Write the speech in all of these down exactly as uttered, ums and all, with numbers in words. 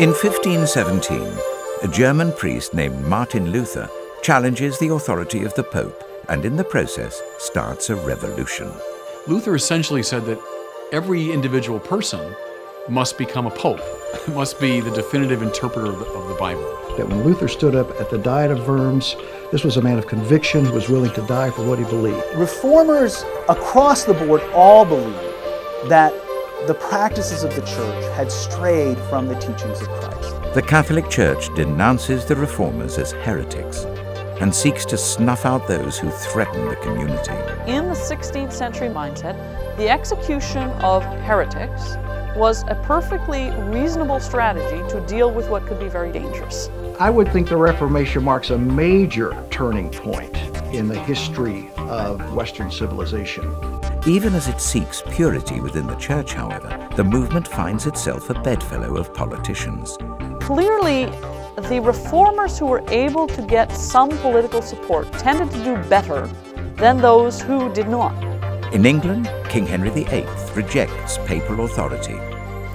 In fifteen seventeen, a German priest named Martin Luther challenges the authority of the Pope and in the process starts a revolution. Luther essentially said that every individual person must become a pope, must be the definitive interpreter of the, of the Bible. That when Luther stood up at the Diet of Worms, this was a man of conviction who was willing to die for what he believed. Reformers across the board all believed that the practices of the church had strayed from the teachings of Christ. The Catholic Church denounces the reformers as heretics and seeks to snuff out those who threaten the community. In the sixteenth century mindset, the execution of heretics was a perfectly reasonable strategy to deal with what could be very dangerous. I would think the Reformation marks a major turning point in the history of Western civilization. Even as it seeks purity within the church, however, the movement finds itself a bedfellow of politicians. Clearly, the reformers who were able to get some political support tended to do better than those who did not. In England, King Henry the Eighth rejects papal authority,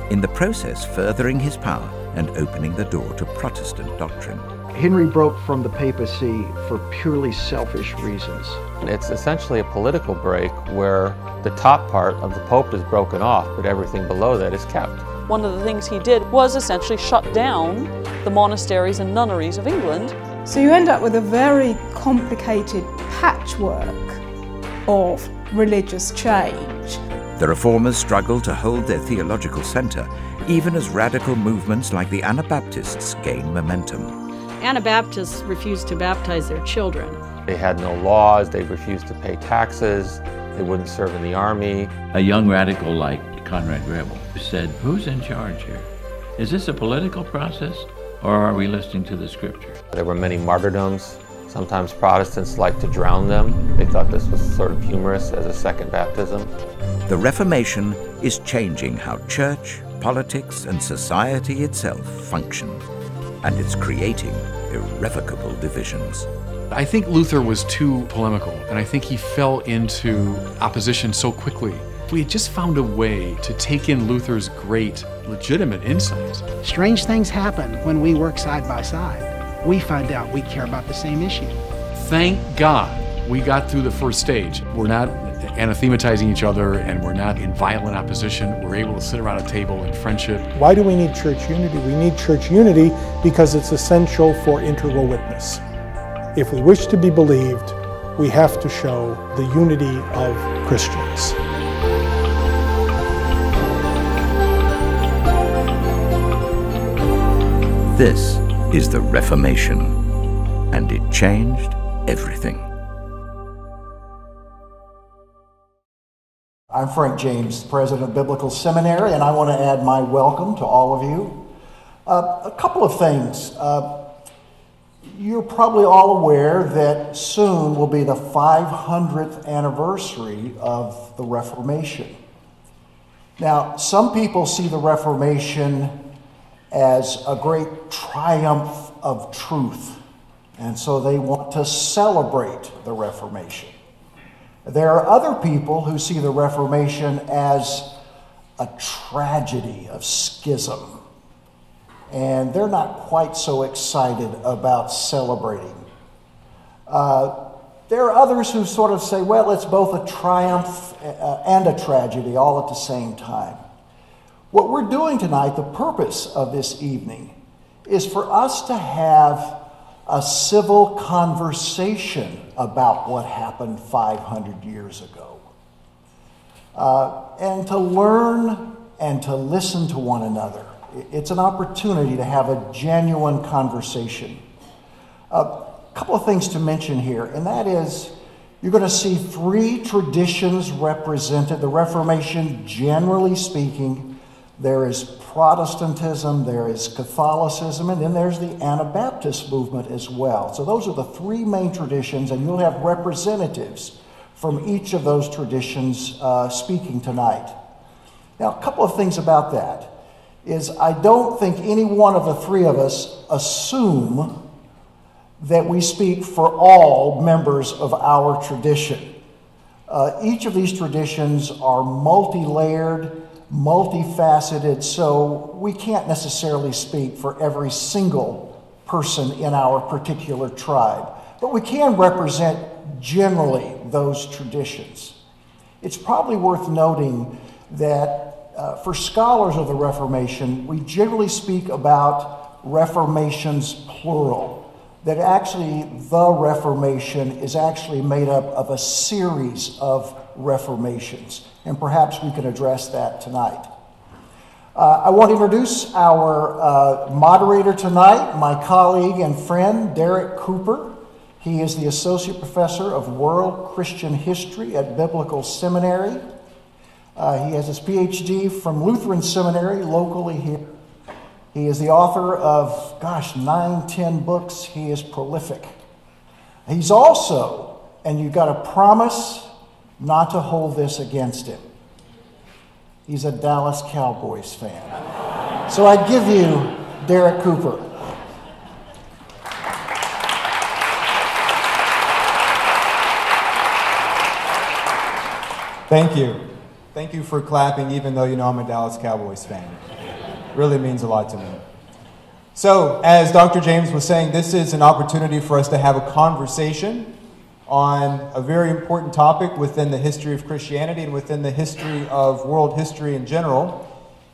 in the process furthering his power and opening the door to Protestant doctrine. Henry broke from the papacy for purely selfish reasons. It's essentially a political break where the top part of the Pope is broken off, but everything below that is kept. One of the things he did was essentially shut down the monasteries and nunneries of England. So you end up with a very complicated patchwork of religious change. The reformers struggle to hold their theological centre, even as radical movements like the Anabaptists gain momentum. Anabaptists refused to baptize their children. They had no laws, they refused to pay taxes, they wouldn't serve in the army. A young radical like Conrad Grebel said, "Who's in charge here? Is this a political process, or are we listening to the scripture?" There were many martyrdoms. Sometimes Protestants liked to drown them. They thought this was sort of humorous as a second baptism. The Reformation is changing how church, politics, and society itself function, and it's creating irrevocable divisions. I think Luther was too polemical, and I think he fell into opposition so quickly. We had just found a way to take in Luther's great, legitimate insights. Strange things happen when we work side by side. We find out we care about the same issue. Thank God we got through the first stage. We're not anathematizing each other, and we're not in violent opposition. We're able to sit around a table in friendship. Why do we need church unity? We need church unity because it's essential for integral witness. If we wish to be believed, we have to show the unity of Christians. This is the Reformation, and it changed everything. I'm Frank James, President of Biblical Seminary, and I want to add my welcome to all of you. Uh, a couple of things. Uh, you're probably all aware that soon will be the five hundredth anniversary of the Reformation. Now, some people see the Reformation as a great triumph of truth. And so they want to celebrate the Reformation. There are other people who see the Reformation as a tragedy of schism. And they're not quite so excited about celebrating. Uh, there are others who sort of say, well, it's both a triumph and a tragedy all at the same time. What we're doing tonight, the purpose of this evening, is for us to have a civil conversation about what happened five hundred years ago. Uh, and to learn and to listen to one another. It's an opportunity to have a genuine conversation. Uh, a couple of things to mention here, and that is, you're going to see three traditions represented. The Reformation, generally speaking, there is Protestantism, there is Catholicism, and then there's the Anabaptist movement as well. So those are the three main traditions, and you'll have representatives from each of those traditions uh, speaking tonight. Now, a couple of things about that is I don't think any one of the three of us assume that we speak for all members of our tradition. Uh, each of these traditions are multi-layered. multifaceted, so we can't necessarily speak for every single person in our particular tribe, but we can represent generally those traditions. It's probably worth noting that uh, for scholars of the Reformation, we generally speak about reformations plural, that actually the Reformation is actually made up of a series of reformations, and perhaps we can address that tonight. Uh, I want to introduce our uh, moderator tonight, my colleague and friend, Derek Cooper. He is the Associate Professor of World Christian History at Biblical Seminary. Uh, he has his P H D from Lutheran Seminary, locally here. He is the author of, gosh, nine, ten books. He is prolific. He's also, and you've got to promise not to hold this against him, he's a Dallas Cowboys fan. So I'd give you Derek Cooper. Thank you. Thank you for clapping, even though you know I'm a Dallas Cowboys fan. It really means a lot to me. So, as Doctor James was saying, this is an opportunity for us to have a conversation on a very important topic within the history of Christianity and within the history of world history in general.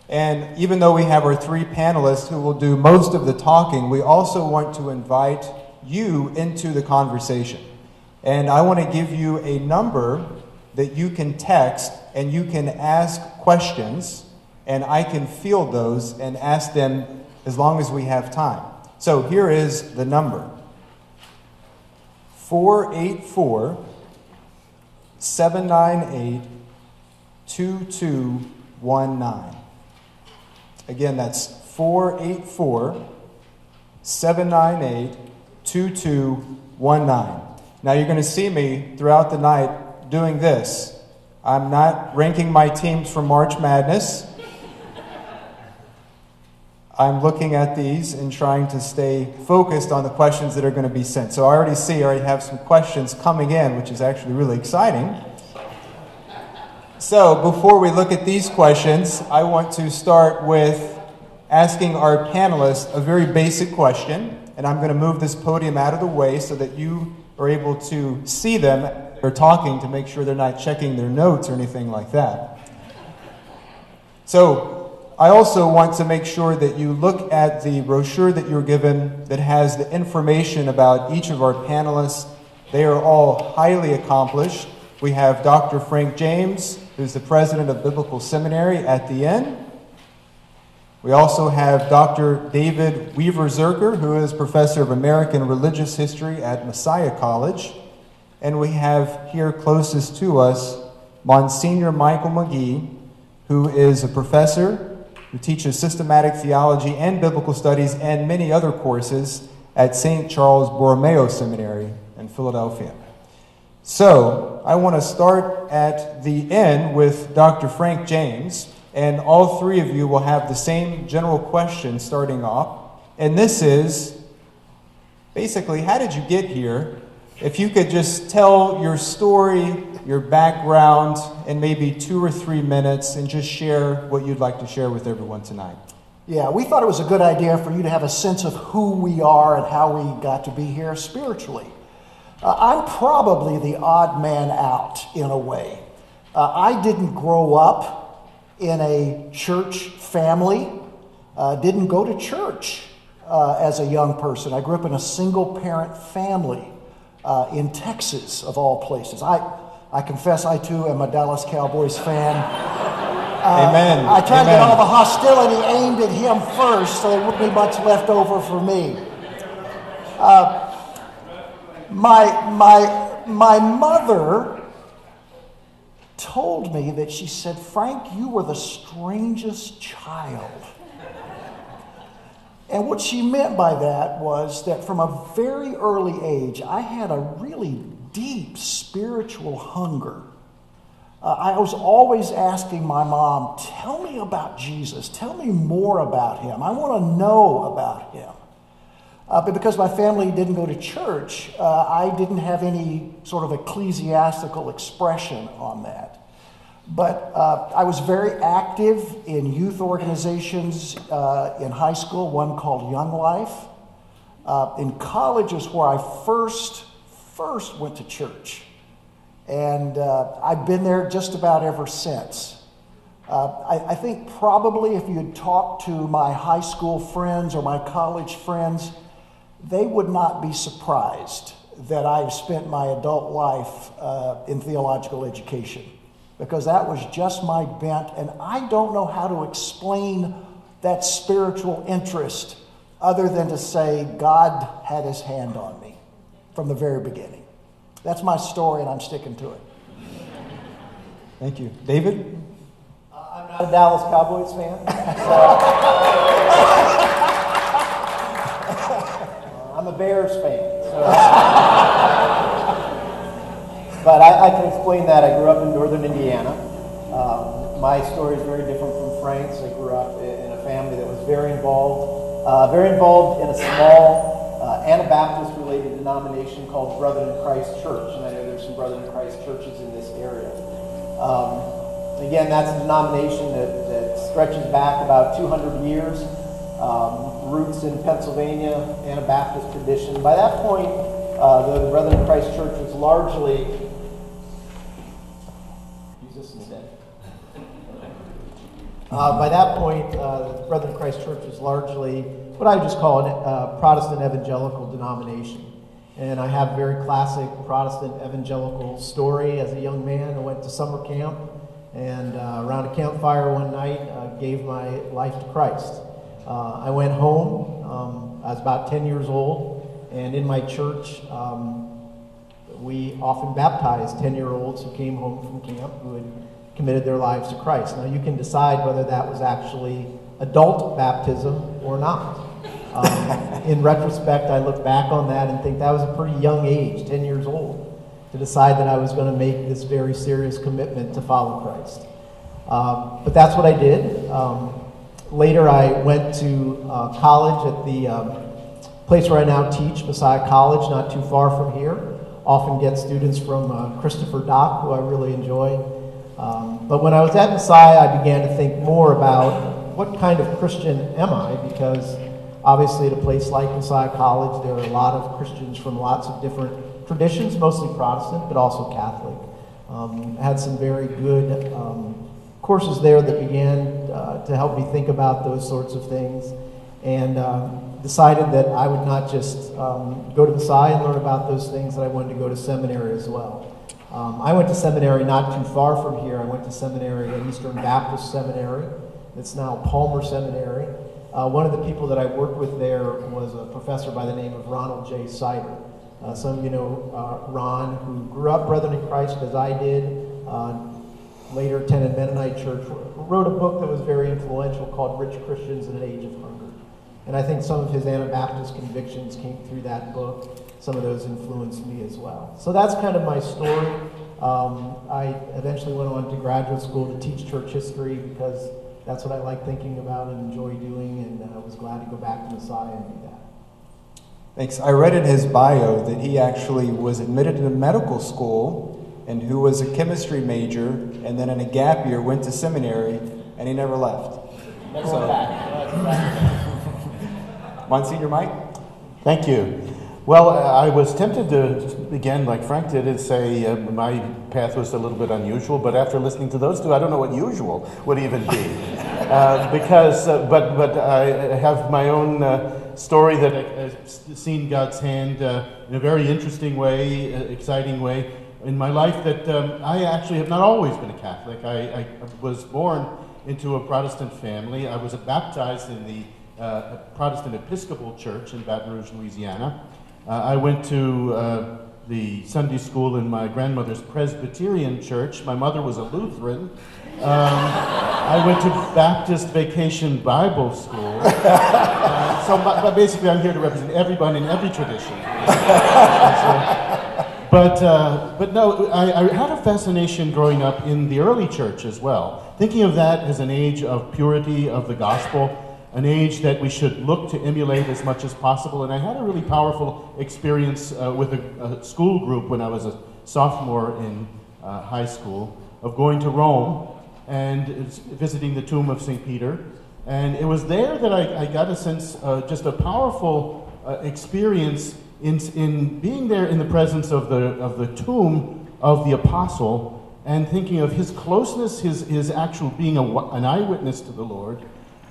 And even though we have our three panelists who will do most of the talking, we also want to invite you into the conversation. And I want to give you a number that you can text and you can ask questions, and I can field those and ask them as long as we have time. So here is the number: four eight four, seven nine eight, two two one nine. Again, that's four eight four, seven nine eight, two two one nine. Now you're going to see me throughout the night doing this. I'm not ranking my teams for March Madness. I'm looking at these and trying to stay focused on the questions that are going to be sent. So I already see, I already have some questions coming in, which is actually really exciting. So before we look at these questions, I want to start with asking our panelists a very basic question, and I'm going to move this podium out of the way so that you are able to see them they're talking, to make sure they're not checking their notes or anything like that. So I also want to make sure that you look at the brochure that you're given that has the information about each of our panelists. They are all highly accomplished. We have Doctor Frank James, who's the president of Biblical Seminary, at the end. We also have Doctor David Weaver-Zerker, who is professor of American Religious History at Messiah College. And we have here closest to us, Monsignor Michael McGee, who is a professor who teaches systematic theology and biblical studies and many other courses at Saint Charles Borromeo Seminary in Philadelphia. So I want to start at the end with Doctor Frank James, and all three of you will have the same general question starting off. And this is basically, how did you get here? If you could just tell your story, your background, in maybe two or three minutes, and just share what you'd like to share with everyone tonight. Yeah, we thought it was a good idea for you to have a sense of who we are and how we got to be here spiritually. Uh, I'm probably the odd man out in a way. Uh, I didn't grow up in a church family, uh, didn't go to church uh, as a young person. I grew up in a single-parent family. Uh, in Texas, of all places. I, I confess I, too, am a Dallas Cowboys fan. Uh, Amen. I tried Amen. to get all the hostility aimed at him first, so there wouldn't be much left over for me. Uh, my, my, my mother told me that she said, "Frank, you were the strangest child." And what she meant by that was that from a very early age, I had a really deep spiritual hunger. Uh, I was always asking my mom, "Tell me about Jesus. Tell me more about him. I want to know about him." Uh, but because my family didn't go to church, uh, I didn't have any sort of ecclesiastical expression on that. But uh, I was very active in youth organizations uh, in high school, one called Young Life. Uh, in college is where I first, first went to church. And uh, I've been there just about ever since. Uh, I, I think probably if you had talked to my high school friends or my college friends, they would not be surprised that I've spent my adult life uh, in theological education, because that was just my bent, and I don't know how to explain that spiritual interest other than to say God had his hand on me from the very beginning. That's my story, and I'm sticking to it. Thank you. David? Uh, I'm not a Dallas Cowboys fan. So. I'm a Bears fan. So. But I, I can explain that. I grew up in northern Indiana. Um, my story is very different from Frank's. I grew up in a family that was very involved, uh, very involved in a small Uh, Anabaptist-related denomination called Brethren in Christ Church, and I know there's some Brethren in Christ churches in this area. Um, again, that's a denomination that, that stretches back about two hundred years, um, roots in Pennsylvania, Anabaptist tradition. By that point, uh, the Brethren in Christ Church was largely... Use this instead. Uh, by that point, uh, the Brethren in Christ Church was largely... what I would just call a Protestant evangelical denomination. And I have a very classic Protestant evangelical story. As a young man, I went to summer camp, and uh, around a campfire one night, uh, gave my life to Christ. Uh, I went home, um, I was about ten years old, and in my church, um, we often baptized ten-year-olds who came home from camp who had committed their lives to Christ. Now you can decide whether that was actually adult baptism or not. Um, in retrospect, I look back on that and think that was a pretty young age, ten years old, to decide that I was going to make this very serious commitment to follow Christ. Um, but that's what I did. Um, later, I went to uh, college at the um, place where I now teach, Messiah College, not too far from here. Often get students from uh, Christopher Dock, who I really enjoy. Um, but when I was at Messiah, I began to think more about what kind of Christian am I, because obviously at a place like Messiah College, there are a lot of Christians from lots of different traditions, mostly Protestant, but also Catholic. Um, I had some very good um, courses there that began uh, to help me think about those sorts of things, and um, decided that I would not just um, go to Messiah and learn about those things, that I wanted to go to seminary as well. Um, I went to seminary not too far from here. I went to seminary at Eastern Baptist Seminary. It's now Palmer Seminary. Uh, one of the people that I worked with there was a professor by the name of Ronald J. Sider. Uh, some of you know uh, Ron, who grew up Brethren in Christ, as I did, uh, later attended Mennonite Church, wrote a book that was very influential called Rich Christians in an Age of Hunger. And I think some of his Anabaptist convictions came through that book. Some of those influenced me as well. So that's kind of my story. Um, I eventually went on to graduate school to teach church history, because that's what I like thinking about and enjoy doing, and I uh, was glad to go back to Messiah and do that. Thanks. I read in his bio that he actually was admitted to medical school and who was a chemistry major, and then in a gap year went to seminary, and he never left. Never so. Back. Monsignor Mike? Thank you. Well, I was tempted to, again, like Frank did, and say uh, my path was a little bit unusual, but after listening to those two, I don't know what usual would even be. uh, because, uh, but, but I have my own uh, story that I've seen God's hand uh, in a very interesting way, uh, exciting way in my life, that um, I actually have not always been a Catholic. I, I was born into a Protestant family. I was baptized in the uh, Protestant Episcopal Church in Baton Rouge, Louisiana. Uh, I went to uh, the Sunday school in my grandmother's Presbyterian church. My mother was a Lutheran. Um, I went to Baptist Vacation Bible School. Uh, so my, but basically I'm here to represent everybody in every tradition. So, but, uh, but no, I, I had a fascination growing up in the early church as well, thinking of that as an age of purity of the gospel, an age that we should look to emulate as much as possible. And I had a really powerful experience uh, with a, a school group when I was a sophomore in uh, high school, of going to Rome and visiting the tomb of Saint Peter. And it was there that I, I got a sense, uh, just a powerful uh, experience in, in being there in the presence of the, of the tomb of the apostle, and thinking of his closeness, his, his actual being a, an eyewitness to the Lord,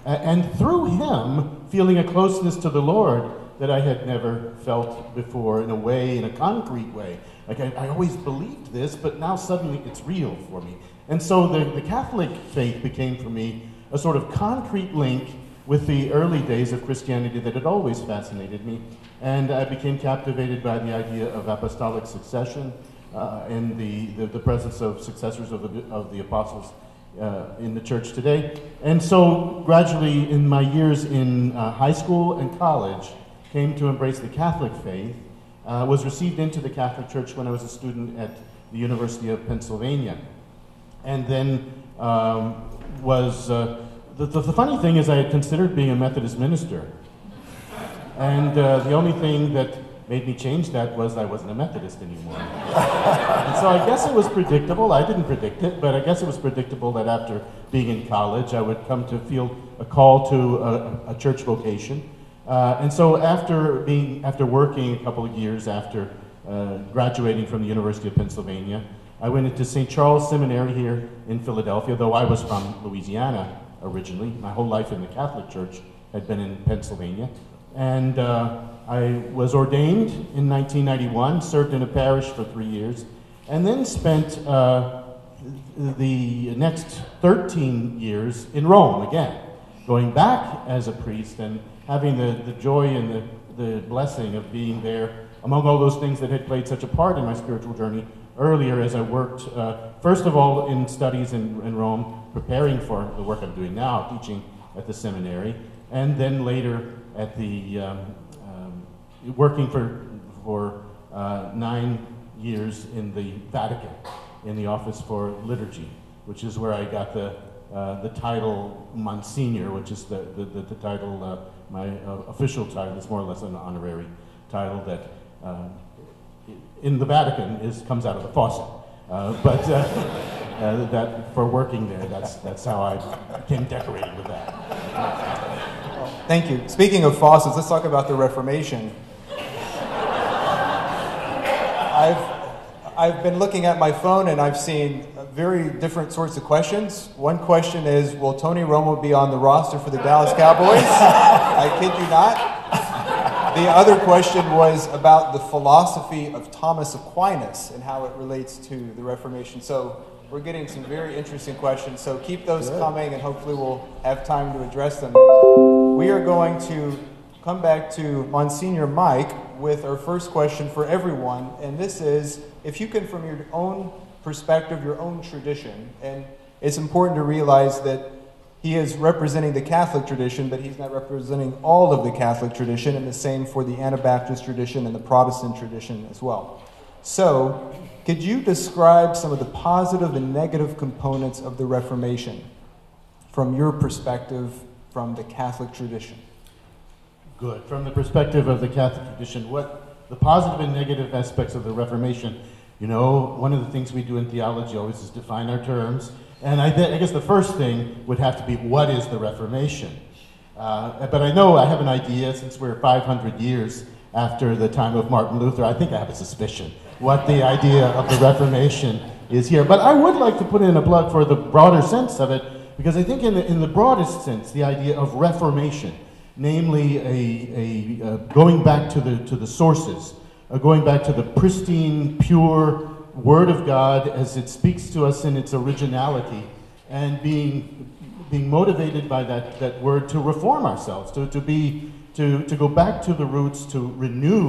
and through him feeling a closeness to the Lord that I had never felt before in a way, in a concrete way. Like I, I always believed this, but now suddenly it's real for me. And so the, the Catholic faith became for me a sort of concrete link with the early days of Christianity that had always fascinated me. And I became captivated by the idea of apostolic succession, Uh, and the, the, the presence of successors of the, of the apostles uh, in the church today. And so gradually in my years in uh, high school and college, came to embrace the Catholic faith, uh, was received into the Catholic Church when I was a student at the University of Pennsylvania. And then um, was, uh, the, the, the funny thing is I had considered being a Methodist minister. And uh, the only thing that made me change that was I wasn't a Methodist anymore. And so I guess it was predictable. I didn't predict it, but I guess it was predictable that after being in college, I would come to feel a call to a, a church vocation. Uh, and so after being, after working a couple of years after uh, graduating from the University of Pennsylvania, I went into Saint Charles Seminary here in Philadelphia, though I was from Louisiana originally. My whole life in the Catholic Church had been in Pennsylvania. And uh, I was ordained in nineteen ninety-one, served in a parish for three years, and then spent uh, the next thirteen years in Rome again, going back as a priest and having the, the joy and the, the blessing of being there among all those things that had played such a part in my spiritual journey earlier as I worked, uh, first of all, in studies in, in Rome, preparing for the work I'm doing now, teaching at the seminary, and then later at the um, working for, for uh, nine years in the Vatican, in the Office for Liturgy, which is where I got the, uh, the title Monsignor, which is the, the, the, the title, uh, my uh, official title. It's more or less an honorary title that uh, in the Vatican is, comes out of the faucet. Uh, but uh, uh, that for working there, that's, that's how I became decorated with that. Well, thank you. Speaking of faucets, let's talk about the Reformation. I've, I've been looking at my phone and I've seen very different sorts of questions. One question is, will Tony Romo be on the roster for the Dallas Cowboys? I kid you not. The other question was about the philosophy of Thomas Aquinas and how it relates to the Reformation. So we're getting some very interesting questions. So keep those Good. coming, and hopefully we'll have time to address them. We are going to come back to Monsignor Mike with our first question for everyone, and this is, if you can, from your own perspective, your own tradition, and it's important to realize that he is representing the Catholic tradition, but he's not representing all of the Catholic tradition, and the same for the Anabaptist tradition and the Protestant tradition as well. So, could you describe some of the positive and negative components of the Reformation from your perspective, from the Catholic tradition? Good. From the perspective of the Catholic tradition, what the positive and negative aspects of the Reformation, you know, one of the things we do in theology always is define our terms. And I, th I guess the first thing would have to be, what is the Reformation? Uh, but I know I have an idea, since we're five hundred years after the time of Martin Luther, I think I have a suspicion what the idea of the Reformation is here. But I would like to put in a plug for the broader sense of it, because I think in the, in the broadest sense, the idea of Reformation, namely a, a uh, going back to the to the sources, uh, going back to the pristine, pure Word of God as it speaks to us in its originality, and being being motivated by that that Word to reform ourselves, to to be to to go back to the roots, to renew,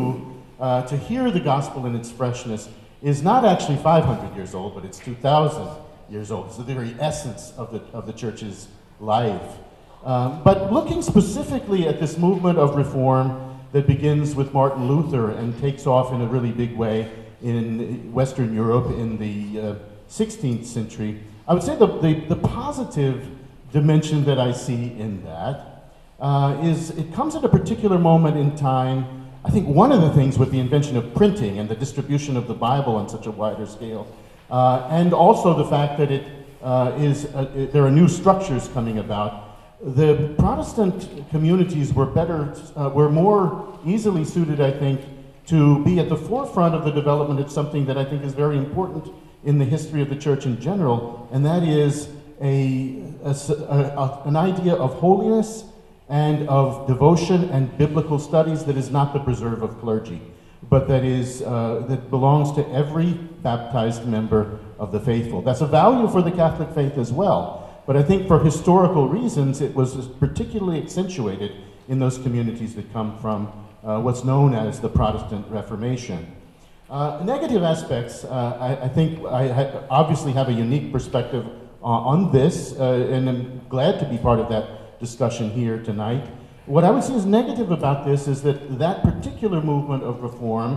uh, to hear the gospel in its freshness, is not actually five hundred years old, but it's two thousand years old. It's the very essence of the of the church's life. Um, but looking specifically at this movement of reform that begins with Martin Luther and takes off in a really big way in Western Europe in the uh, sixteenth century, I would say the, the, the positive dimension that I see in that uh, is it comes at a particular moment in time. I think one of the things with the invention of printing and the distribution of the Bible on such a wider scale uh, and also the fact that it uh, is uh, it, there are new structures coming about. The Protestant communities were better, uh, were more easily suited, I think, to be at the forefront of the development of something that I think is very important in the history of the church in general, and that is a, a, a an idea of holiness and of devotion and biblical studies that is not the preserve of clergy, but that is uh, that belongs to every baptized member of the faithful. That's a value for the Catholic faith as well, but I think for historical reasons it was particularly accentuated in those communities that come from uh, what's known as the Protestant Reformation. Uh, negative aspects, uh, I, I think I ha obviously have a unique perspective uh, on this, uh, and I'm glad to be part of that discussion here tonight. What I would say is negative about this is that that particular movement of reform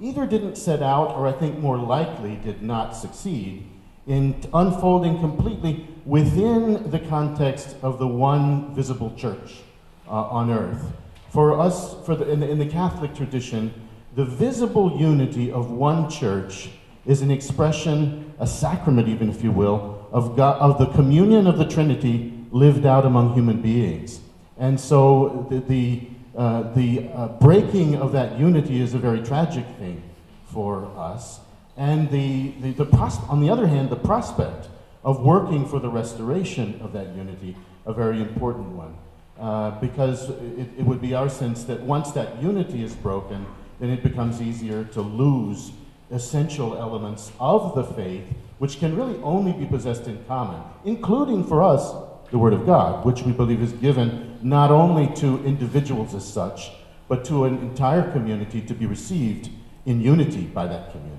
either didn't set out, or I think more likely did not succeed in unfolding completely within the context of the one visible church uh, on earth. For us, for the, in, the, in the Catholic tradition, the visible unity of one church is an expression, a sacrament even, if you will, of, God, of the communion of the Trinity lived out among human beings. And so the, the, uh, the uh, breaking of that unity is a very tragic thing for us. And the, the, the pros on the other hand, the prospect of working for the restoration of that unity, a very important one. Uh, because it, it would be our sense that once that unity is broken, then it becomes easier to lose essential elements of the faith, which can really only be possessed in common, including for us, the Word of God, which we believe is given not only to individuals as such, but to an entire community to be received in unity by that community.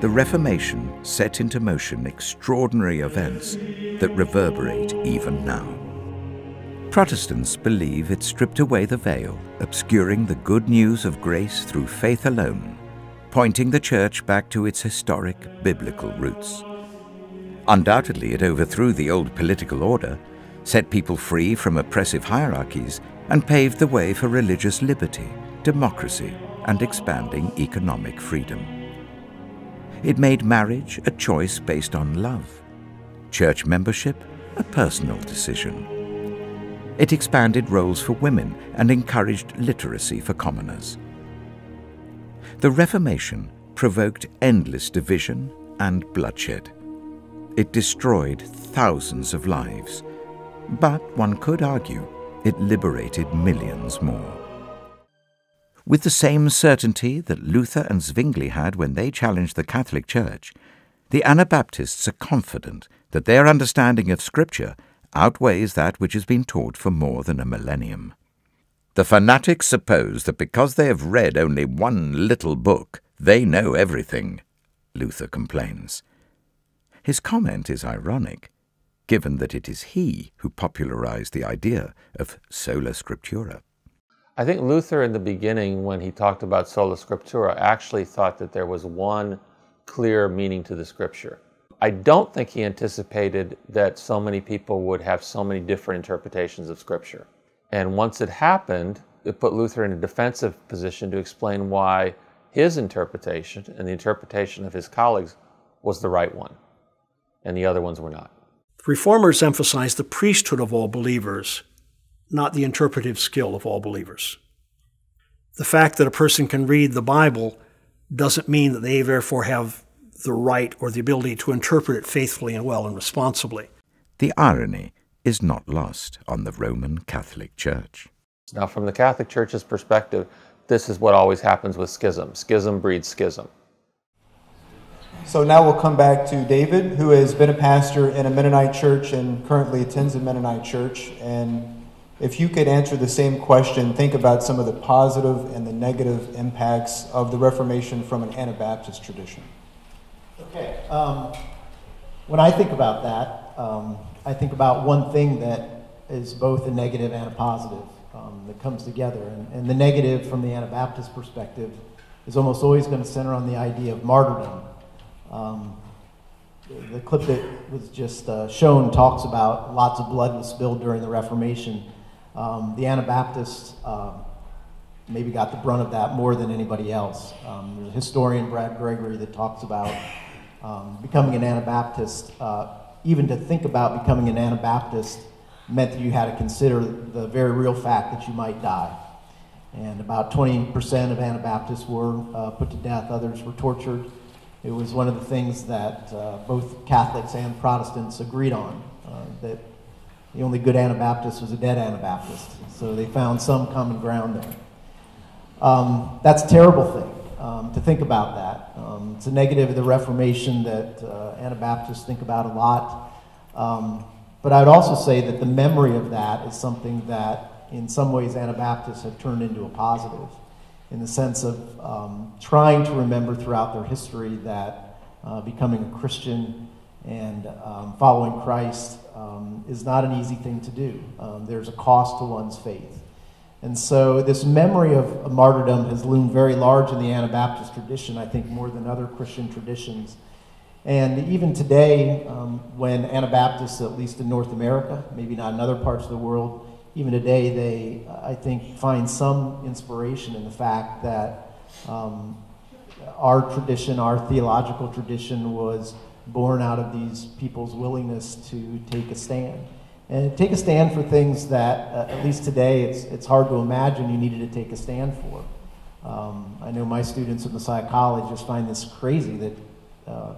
The Reformation set into motion extraordinary events that reverberate even now. Protestants believe it stripped away the veil, obscuring the good news of grace through faith alone, pointing the church back to its historic biblical roots. Undoubtedly, it overthrew the old political order, set people free from oppressive hierarchies, and paved the way for religious liberty, democracy, and expanding economic freedom. It made marriage a choice based on love, church membership a personal decision. It expanded roles for women and encouraged literacy for commoners. The Reformation provoked endless division and bloodshed. It destroyed thousands of lives, but one could argue it liberated millions more. With the same certainty that Luther and Zwingli had when they challenged the Catholic Church, the Anabaptists are confident that their understanding of Scripture outweighs that which has been taught for more than a millennium. The fanatics suppose that because they have read only one little book, they know everything, Luther complains. His comment is ironic, given that it is he who popularized the idea of sola scriptura. I think Luther, in the beginning, when he talked about sola scriptura, actually thought that there was one clear meaning to the Scripture. I don't think he anticipated that so many people would have so many different interpretations of Scripture. And once it happened, it put Luther in a defensive position to explain why his interpretation and the interpretation of his colleagues was the right one, and the other ones were not. Reformers emphasized the priesthood of all believers, not the interpretive skill of all believers. The fact that a person can read the Bible doesn't mean that they therefore have the right or the ability to interpret it faithfully and well and responsibly. The irony is not lost on the Roman Catholic Church. Now, from the Catholic Church's perspective, this is what always happens with schism. Schism breeds schism. So now we'll come back to David, who has been a pastor in a Mennonite church and currently attends a Mennonite church. And if you could answer the same question, think about some of the positive and the negative impacts of the Reformation from an Anabaptist tradition. Okay. Um, when I think about that, um, I think about one thing that is both a negative and a positive um, that comes together. And, and the negative from the Anabaptist perspective is almost always going to center on the idea of martyrdom. Um, the clip that was just uh, shown talks about lots of blood was spilled during the Reformation. Um, the Anabaptists uh, maybe got the brunt of that more than anybody else. Um, there's a historian, Brad Gregory, that talks about um, becoming an Anabaptist. Uh, even to think about becoming an Anabaptist meant that you had to consider the very real fact that you might die. And about twenty percent of Anabaptists were uh, put to death, others were tortured. It was one of the things that uh, both Catholics and Protestants agreed on, uh, that the only good Anabaptist was a dead Anabaptist. So they found some common ground there. Um, that's a terrible thing um, to think about that. Um, it's a negative of the Reformation that uh, Anabaptists think about a lot. Um, but I would also say that the memory of that is something that in some ways Anabaptists have turned into a positive, in the sense of um, trying to remember throughout their history that uh, becoming a Christian and um, following Christ um, is not an easy thing to do. Um, there's a cost to one's faith. And so this memory of martyrdom has loomed very large in the Anabaptist tradition, I think more than other Christian traditions. And even today, um, when Anabaptists, at least in North America, maybe not in other parts of the world, even today, they, I think, find some inspiration in the fact that um, our tradition, our theological tradition, was born out of these people's willingness to take a stand. And take a stand for things that, uh, at least today, it's, it's hard to imagine you needed to take a stand for. Um, I know my students at Messiah College just find this crazy that, uh,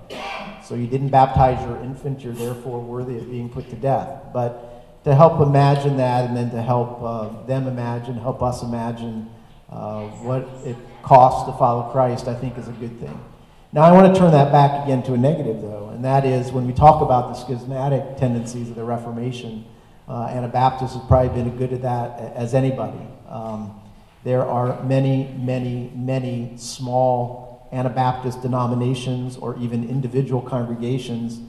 so you didn't baptize your infant, you're therefore worthy of being put to death. But to help imagine that, and then to help uh, them imagine, help us imagine uh, what it costs to follow Christ, I think is a good thing. Now I want to turn that back again to a negative though, and that is when we talk about the schismatic tendencies of the Reformation, uh, Anabaptists have probably been as good at that as anybody. Um, there are many, many, many small Anabaptist denominations or even individual congregations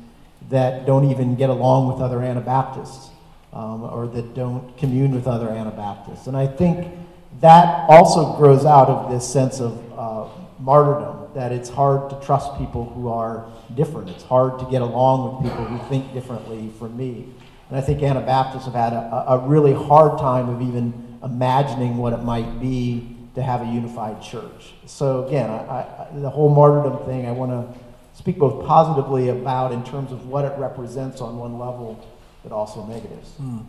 that don't even get along with other Anabaptists. Um, or that don't commune with other Anabaptists. And I think that also grows out of this sense of uh, martyrdom, that it's hard to trust people who are different. It's hard to get along with people who think differently from me. And I think Anabaptists have had a, a really hard time of even imagining what it might be to have a unified church. So again, I, I, the whole martyrdom thing, I want to speak both positively about in terms of what it represents on one level, but also negatives. Mm.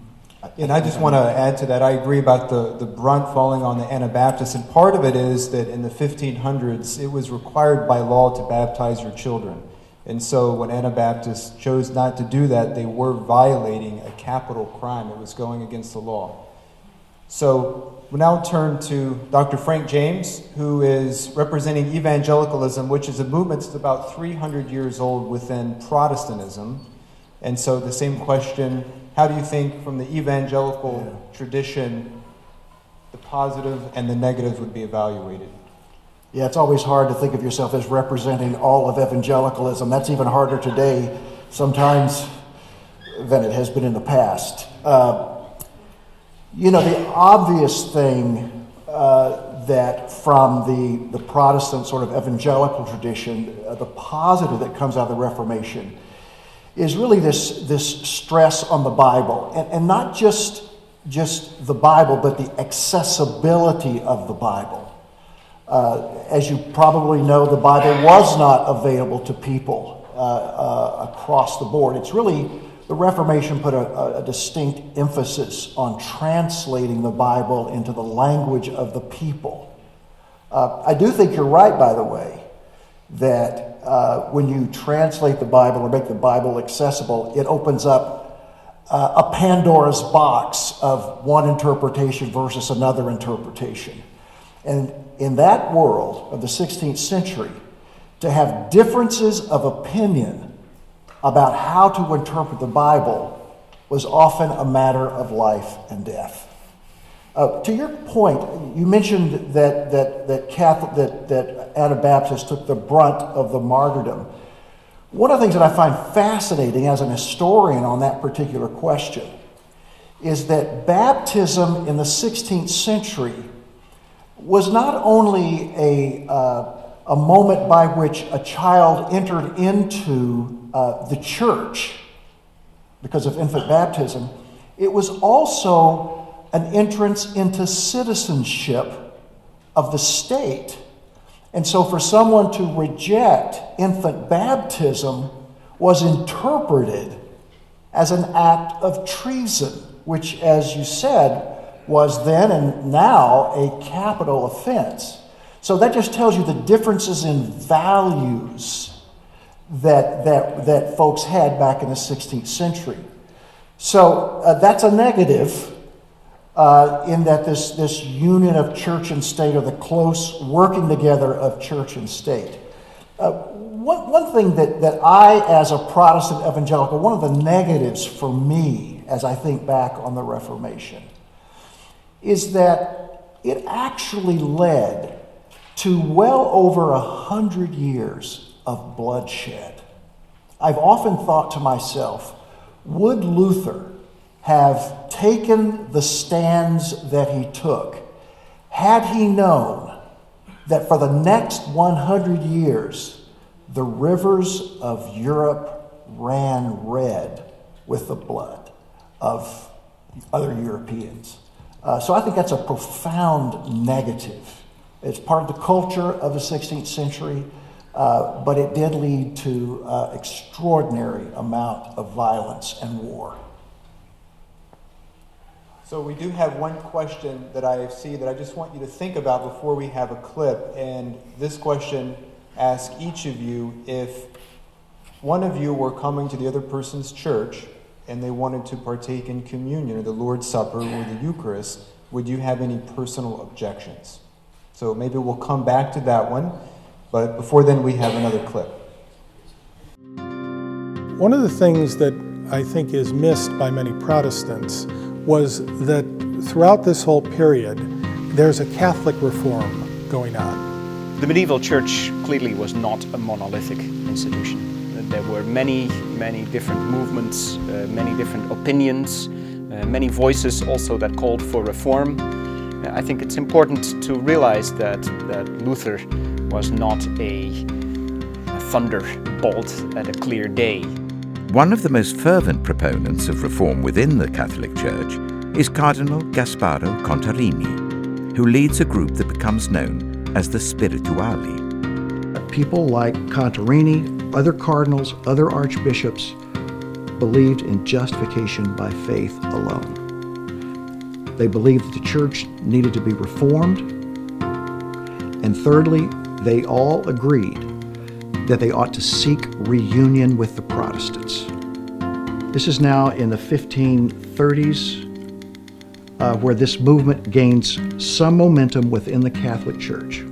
And I just want to add to that, I agree about the, the brunt falling on the Anabaptists, and part of it is that in the fifteen hundreds, it was required by law to baptize your children. And so when Anabaptists chose not to do that, they were violating a capital crime. It was going against the law. So we'll now turn to Doctor Frank James, who is representing evangelicalism, which is a movement that's about three hundred years old within Protestantism. And so the same question, how do you think from the evangelical yeah. tradition, the positive and the negatives would be evaluated? Yeah, it's always hard to think of yourself as representing all of evangelicalism. That's even harder today sometimes than it has been in the past. Uh, you know, the obvious thing uh, that from the, the Protestant sort of evangelical tradition, uh, the positive that comes out of the Reformation is really this, this stress on the Bible, and, and not just, just the Bible, but the accessibility of the Bible. Uh, as you probably know, the Bible was not available to people uh, uh, across the board. It's really, the Reformation put a, a distinct emphasis on translating the Bible into the language of the people. Uh, I do think you're right, by the way, that Uh, when you translate the Bible or make the Bible accessible, it opens up uh, a Pandora's box of one interpretation versus another interpretation. And in that world of the sixteenth century, to have differences of opinion about how to interpret the Bible was often a matter of life and death. Uh, to your point, you mentioned that that that, Catholic, that that Anabaptists took the brunt of the martyrdom. One of the things that I find fascinating as an historian on that particular question is that baptism in the sixteenth century was not only a uh, a moment by which a child entered into uh, the church because of infant baptism. It was also an entrance into citizenship of the state. And so for someone to reject infant baptism was interpreted as an act of treason, which, as you said, was then and now a capital offense. So that just tells you the differences in values that that that folks had back in the sixteenth century. So uh, that's a negative uh, in that this, this union of church and state, or the close working together of church and state. Uh, one, one thing that, that I, as a Protestant evangelical, one of the negatives for me as I think back on the Reformation is that it actually led to well over a hundred years of bloodshed. I've often thought to myself, would Luther have taken the stands that he took had he known that for the next one hundred years, the rivers of Europe ran red with the blood of other Europeans? Uh, so I think that's a profound negative. It's part of the culture of the sixteenth century, uh, but it did lead to uh, extraordinary amount of violence and war. So we do have one question that I see that I just want you to think about before we have a clip. And this question asks each of you, if one of you were coming to the other person's church and they wanted to partake in communion or the Lord's Supper or the Eucharist, would you have any personal objections? So maybe we'll come back to that one, but before then we have another clip. One of the things that I think is missed by many Protestants was that throughout this whole period, there's a Catholic reform going on. The medieval church clearly was not a monolithic institution. There were many, many different movements, uh, many different opinions, uh, many voices also that called for reform. Uh, I think it's important to realize that, that Luther was not a, a thunderbolt at a clear day. One of the most fervent proponents of reform within the Catholic Church is Cardinal Gasparo Contarini, who leads a group that becomes known as the Spirituali. People like Contarini, other cardinals, other archbishops believed in justification by faith alone. They believed that the church needed to be reformed. And thirdly, they all agreed that they ought to seek reunion with the Protestants. This is now in the fifteen thirties, uh, where this movement gains some momentum within the Catholic Church.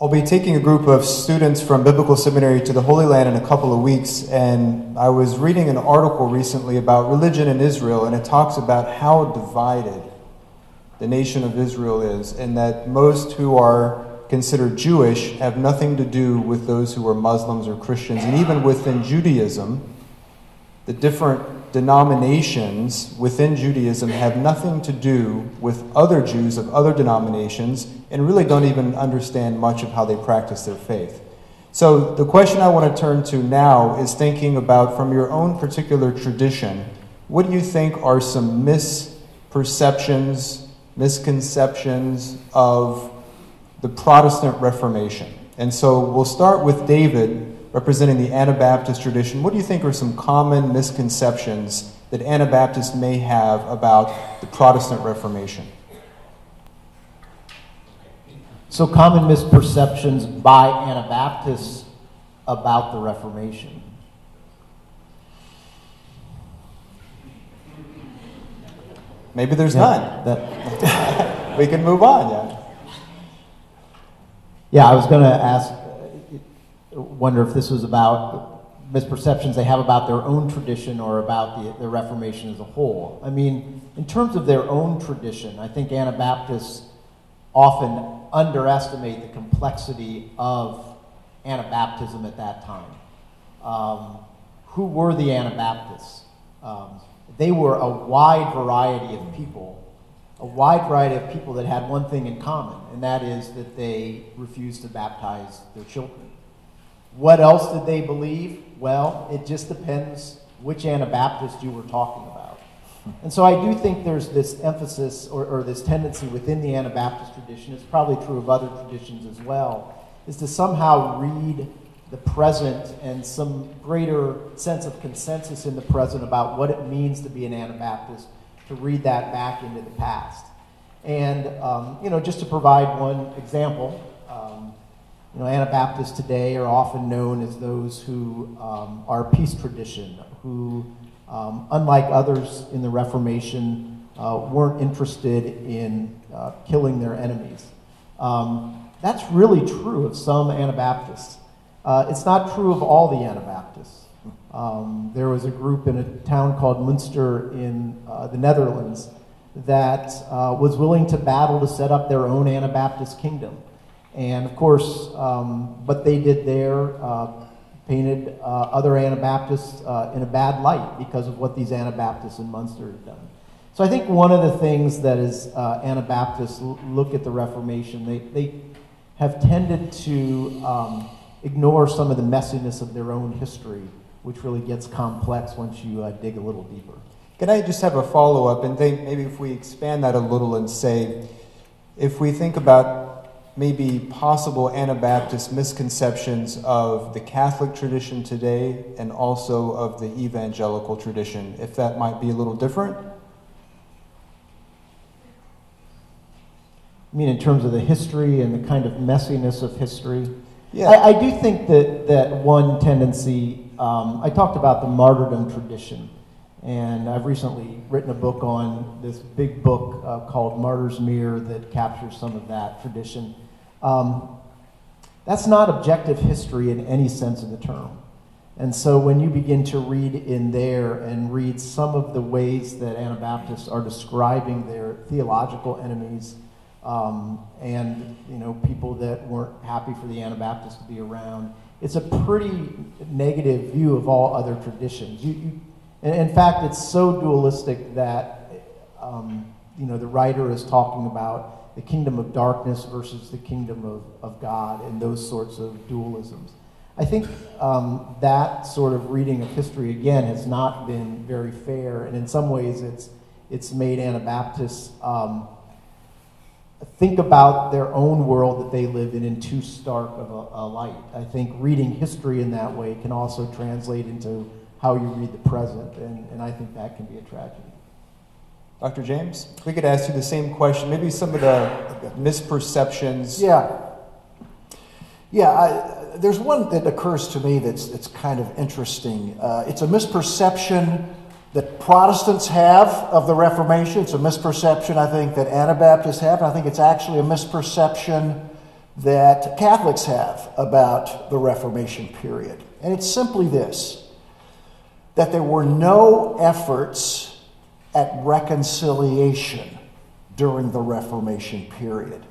I'll be taking a group of students from Biblical Seminary to the Holy Land in a couple of weeks, and I was reading an article recently about religion in Israel, and it talks about how divided the nation of Israel is, and that most who are considered Jewish have nothing to do with those who are Muslims or Christians. And even within Judaism, the different denominations within Judaism have nothing to do with other Jews of other denominations, and really don't even understand much of how they practice their faith. So the question I want to turn to now is thinking about, from your own particular tradition, what do you think are some misperceptions, misconceptions of the Protestant Reformation? And so we'll start with David, representing the Anabaptist tradition. What do you think are some common misconceptions that Anabaptists may have about the Protestant Reformation? So common misperceptions by Anabaptists about the Reformation. Maybe there's yeah, none. That we can move on, yeah. Yeah, I was going to ask, wonder if this was about misperceptions they have about their own tradition or about the, the Reformation as a whole. I mean, in terms of their own tradition, I think Anabaptists often underestimate the complexity of Anabaptism at that time. Um, who were the Anabaptists? Um, they were a wide variety of people, a wide variety of people that had one thing in common, and that is that they refused to baptize their children. What else did they believe? Well, it just depends which Anabaptist you were talking about. And so I do think there's this emphasis or, or this tendency within the Anabaptist tradition, it's probably true of other traditions as well, is to somehow read the present and some greater sense of consensus in the present about what it means to be an Anabaptist, to read that back into the past. And, um, you know, just to provide one example, um, you know, Anabaptists today are often known as those who um, are peace tradition, who, um, unlike others in the Reformation, uh, weren't interested in uh, killing their enemies. Um, that's really true of some Anabaptists. Uh, it's not true of all the Anabaptists. Um, there was a group in a town called Munster in uh, the Netherlands that uh, was willing to battle to set up their own Anabaptist kingdom. And of course, um, what they did there uh, painted uh, other Anabaptists uh, in a bad light because of what these Anabaptists in Munster had done. So I think one of the things that is uh, Anabaptists look at the Reformation, they, they have tended to um, ignore some of the messiness of their own history, which really gets complex once you uh, dig a little deeper. Can I just have a follow-up and think maybe if we expand that a little and say, if we think about maybe possible Anabaptist misconceptions of the Catholic tradition today and also of the evangelical tradition, if that might be a little different? I mean, in terms of the history and the kind of messiness of history? Yeah. I, I do think that, that one tendency, um, I talked about the martyrdom tradition. And I've recently written a book on this big book uh, called Martyr's Mirror that captures some of that tradition. Um, that's not objective history in any sense of the term. And so when you begin to read in there and read some of the ways that Anabaptists are describing their theological enemies um, and you know people that weren't happy for the Anabaptists to be around, it's a pretty negative view of all other traditions. You, you, In fact, it's so dualistic that, um, you know, the writer is talking about the kingdom of darkness versus the kingdom of, of God and those sorts of dualisms. I think um, that sort of reading of history, again, has not been very fair. And in some ways, it's, it's made Anabaptists um, think about their own world that they live in in too stark of a, a light. I think reading history in that way can also translate into how you read the present, and, and I think that can be a tragedy. Doctor James, if we could ask you the same question, maybe some of the misperceptions. Yeah. Yeah, I, there's one that occurs to me that's, that's kind of interesting. Uh, it's a misperception that Protestants have of the Reformation. It's a misperception, I think, that Anabaptists have, and I think it's actually a misperception that Catholics have about the Reformation period. And it's simply this: that there were no efforts at reconciliation during the Reformation period.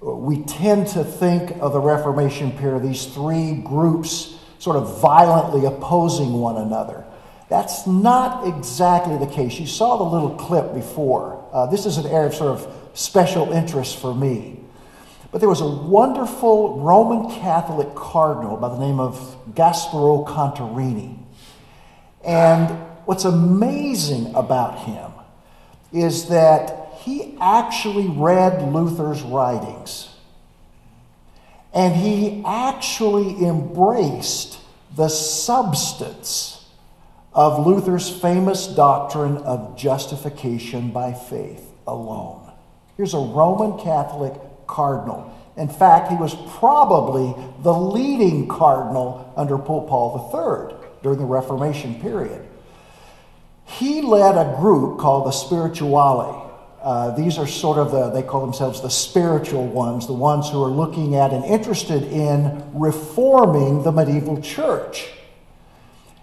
We tend to think of the Reformation period, these three groups sort of violently opposing one another. That's not exactly the case. You saw the little clip before. Uh, this is an area of sort of special interest for me. But there was a wonderful Roman Catholic cardinal by the name of Gasparo Contarini. And what's amazing about him is that he actually read Luther's writings. And he actually embraced the substance of Luther's famous doctrine of justification by faith alone. Here's a Roman Catholic cardinal. In fact, he was probably the leading cardinal under Pope Paul the Third. During the Reformation period. He led a group called the Spirituali. Uh, these are sort of the, they call themselves the spiritual ones, the ones who are looking at and interested in reforming the medieval church.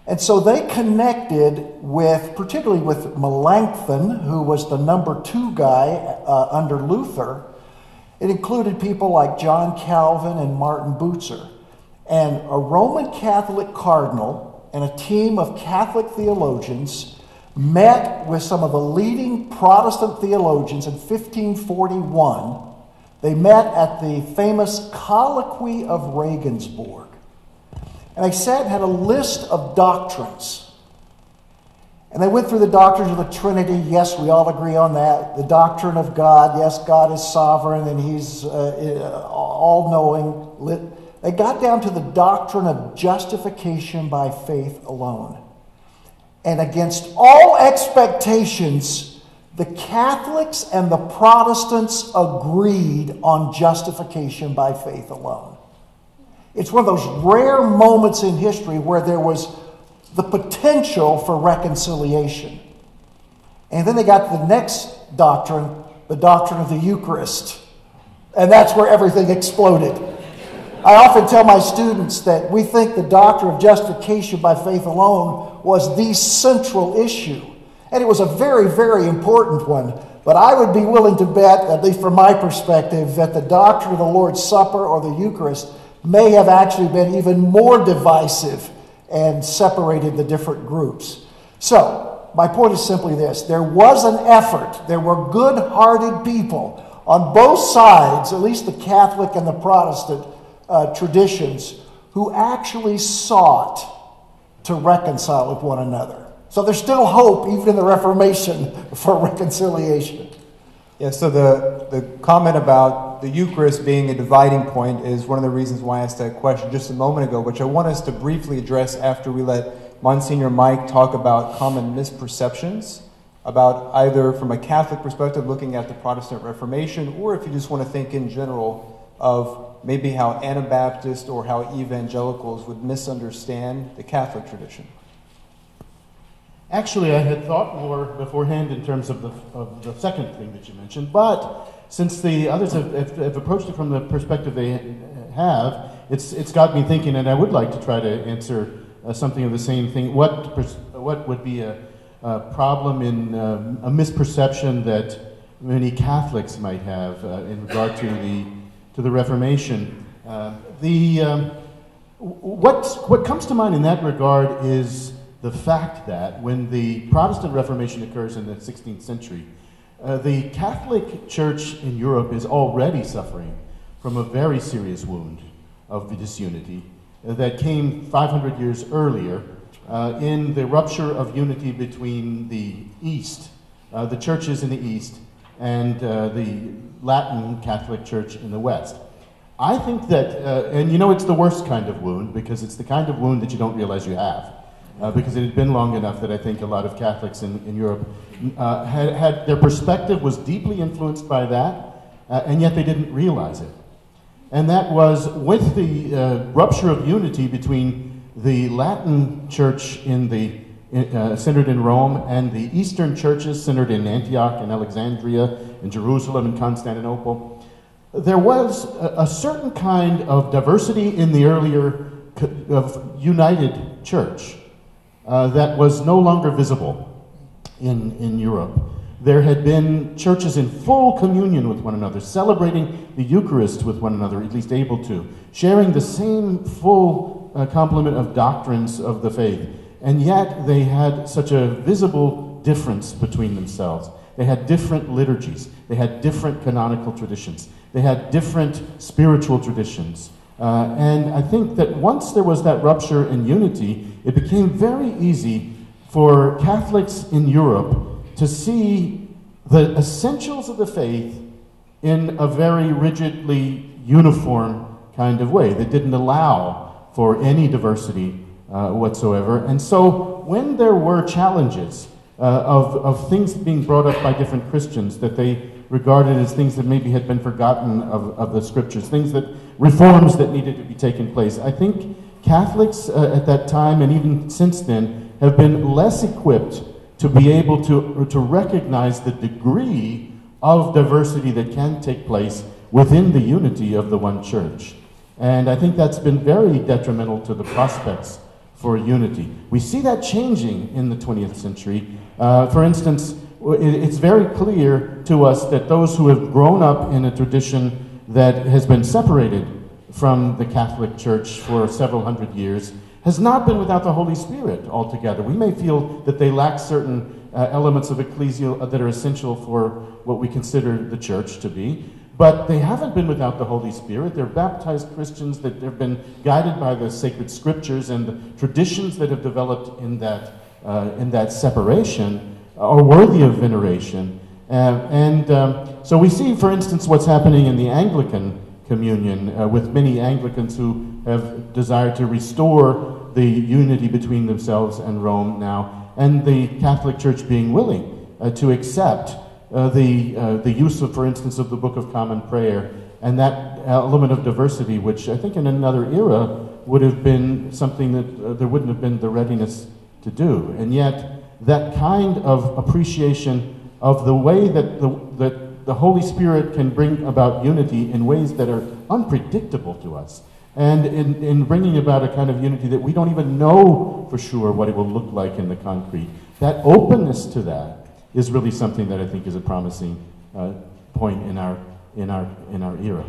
And so they connected with, particularly with Melanchthon, who was the number two guy uh, under Luther. It included people like John Calvin and Martin Luther. And a Roman Catholic cardinal and a team of Catholic theologians met with some of the leading Protestant theologians in fifteen forty-one. They met at the famous Colloquy of Regensburg. And they sat and had a list of doctrines. And they went through the doctrines of the Trinity. Yes, we all agree on that. The doctrine of God. Yes, God is sovereign and he's uh, all-knowing. They got down to the doctrine of justification by faith alone. And against all expectations, the Catholics and the Protestants agreed on justification by faith alone. It's one of those rare moments in history where there was the potential for reconciliation. And then they got to the next doctrine, the doctrine of the Eucharist. And that's where everything exploded. I often tell my students that we think the doctrine of justification by faith alone was the central issue. And it was a very, very important one. But I would be willing to bet, at least from my perspective, that the doctrine of the Lord's Supper or the Eucharist may have actually been even more divisive and separated the different groups. So, my point is simply this. There was an effort. There were good-hearted people on both sides, at least the Catholic and the Protestant uh, traditions, who actually sought to reconcile with one another. So there's still hope, even in the Reformation, for reconciliation. Yeah, so the, the comment about the Eucharist being a dividing point is one of the reasons why I asked that question just a moment ago, which I want us to briefly address after we let Monsignor Mike talk about common misperceptions about either from a Catholic perspective looking at the Protestant Reformation, or if you just want to think in general of maybe how Anabaptists or how evangelicals would misunderstand the Catholic tradition. Actually, I had thought more beforehand in terms of the, of the second thing that you mentioned, but since the others have, have, have approached it from the perspective they have, it's, it's got me thinking, and I would like to try to answer uh, something of the same thing. What, what would be a, a problem in um, a misperception that many Catholics might have uh, in regard to the, to the Reformation? Uh, the, um, what, what comes to mind in that regard is the fact that when the Protestant Reformation occurs in the sixteenth century, uh, the Catholic Church in Europe is already suffering from a very serious wound of the disunity that came five hundred years earlier uh, in the rupture of unity between the East, uh, the churches in the East, and uh, the Latin Catholic Church in the West. I think that, uh, and you know, it's the worst kind of wound because it's the kind of wound that you don't realize you have. Uh, because it had been long enough that I think a lot of Catholics in, in Europe uh, had, had their perspective was deeply influenced by that, uh, and yet they didn't realize it. And that was with the uh, rupture of unity between the Latin Church in the, in, uh, centered in Rome and the Eastern churches centered in Antioch and Alexandria and Jerusalem and Constantinople. There was a, a certain kind of diversity in the earlier co of united church. Uh, that was no longer visible in, in Europe. There had been churches in full communion with one another, celebrating the Eucharist with one another, at least able to, sharing the same full uh, complement of doctrines of the faith. And yet they had such a visible difference between themselves. They had different liturgies. They had different canonical traditions. They had different spiritual traditions. Uh, and I think that once there was that rupture in unity, it became very easy for Catholics in Europe to see the essentials of the faith in a very rigidly uniform kind of way that didn't allow for any diversity uh, whatsoever. And so when there were challenges uh, of, of things being brought up by different Christians that they regarded as things that maybe had been forgotten of, of the scriptures, things that reforms that needed to be taken place. I think Catholics uh, at that time and even since then have been less equipped to be able to, to recognize the degree of diversity that can take place within the unity of the one church. And I think that's been very detrimental to the prospects for unity. We see that changing in the twentieth century. Uh, for instance, it's very clear to us that those who have grown up in a tradition that has been separated from the Catholic Church for several hundred years has not been without the Holy Spirit altogether. We may feel that they lack certain uh, elements of ecclesial uh, that are essential for what we consider the church to be, but they haven't been without the Holy Spirit. They're baptized Christians that have been guided by the sacred scriptures and the traditions that have developed in that uh, in that separation are worthy of veneration. Uh, and um, so we see, for instance, what's happening in the Anglican Communion uh, with many Anglicans who have desired to restore the unity between themselves and Rome now, and the Catholic Church being willing uh, to accept uh, the, uh, the use of, for instance, of the Book of Common Prayer and that element of diversity, which I think in another era would have been something that uh, there wouldn't have been the readiness to do. And yet that kind of appreciation of the way that the, that the Holy Spirit can bring about unity in ways that are unpredictable to us, and in, in bringing about a kind of unity that we don't even know for sure what it will look like in the concrete. That openness to that is really something that I think is a promising uh, point in our, in our, in our era.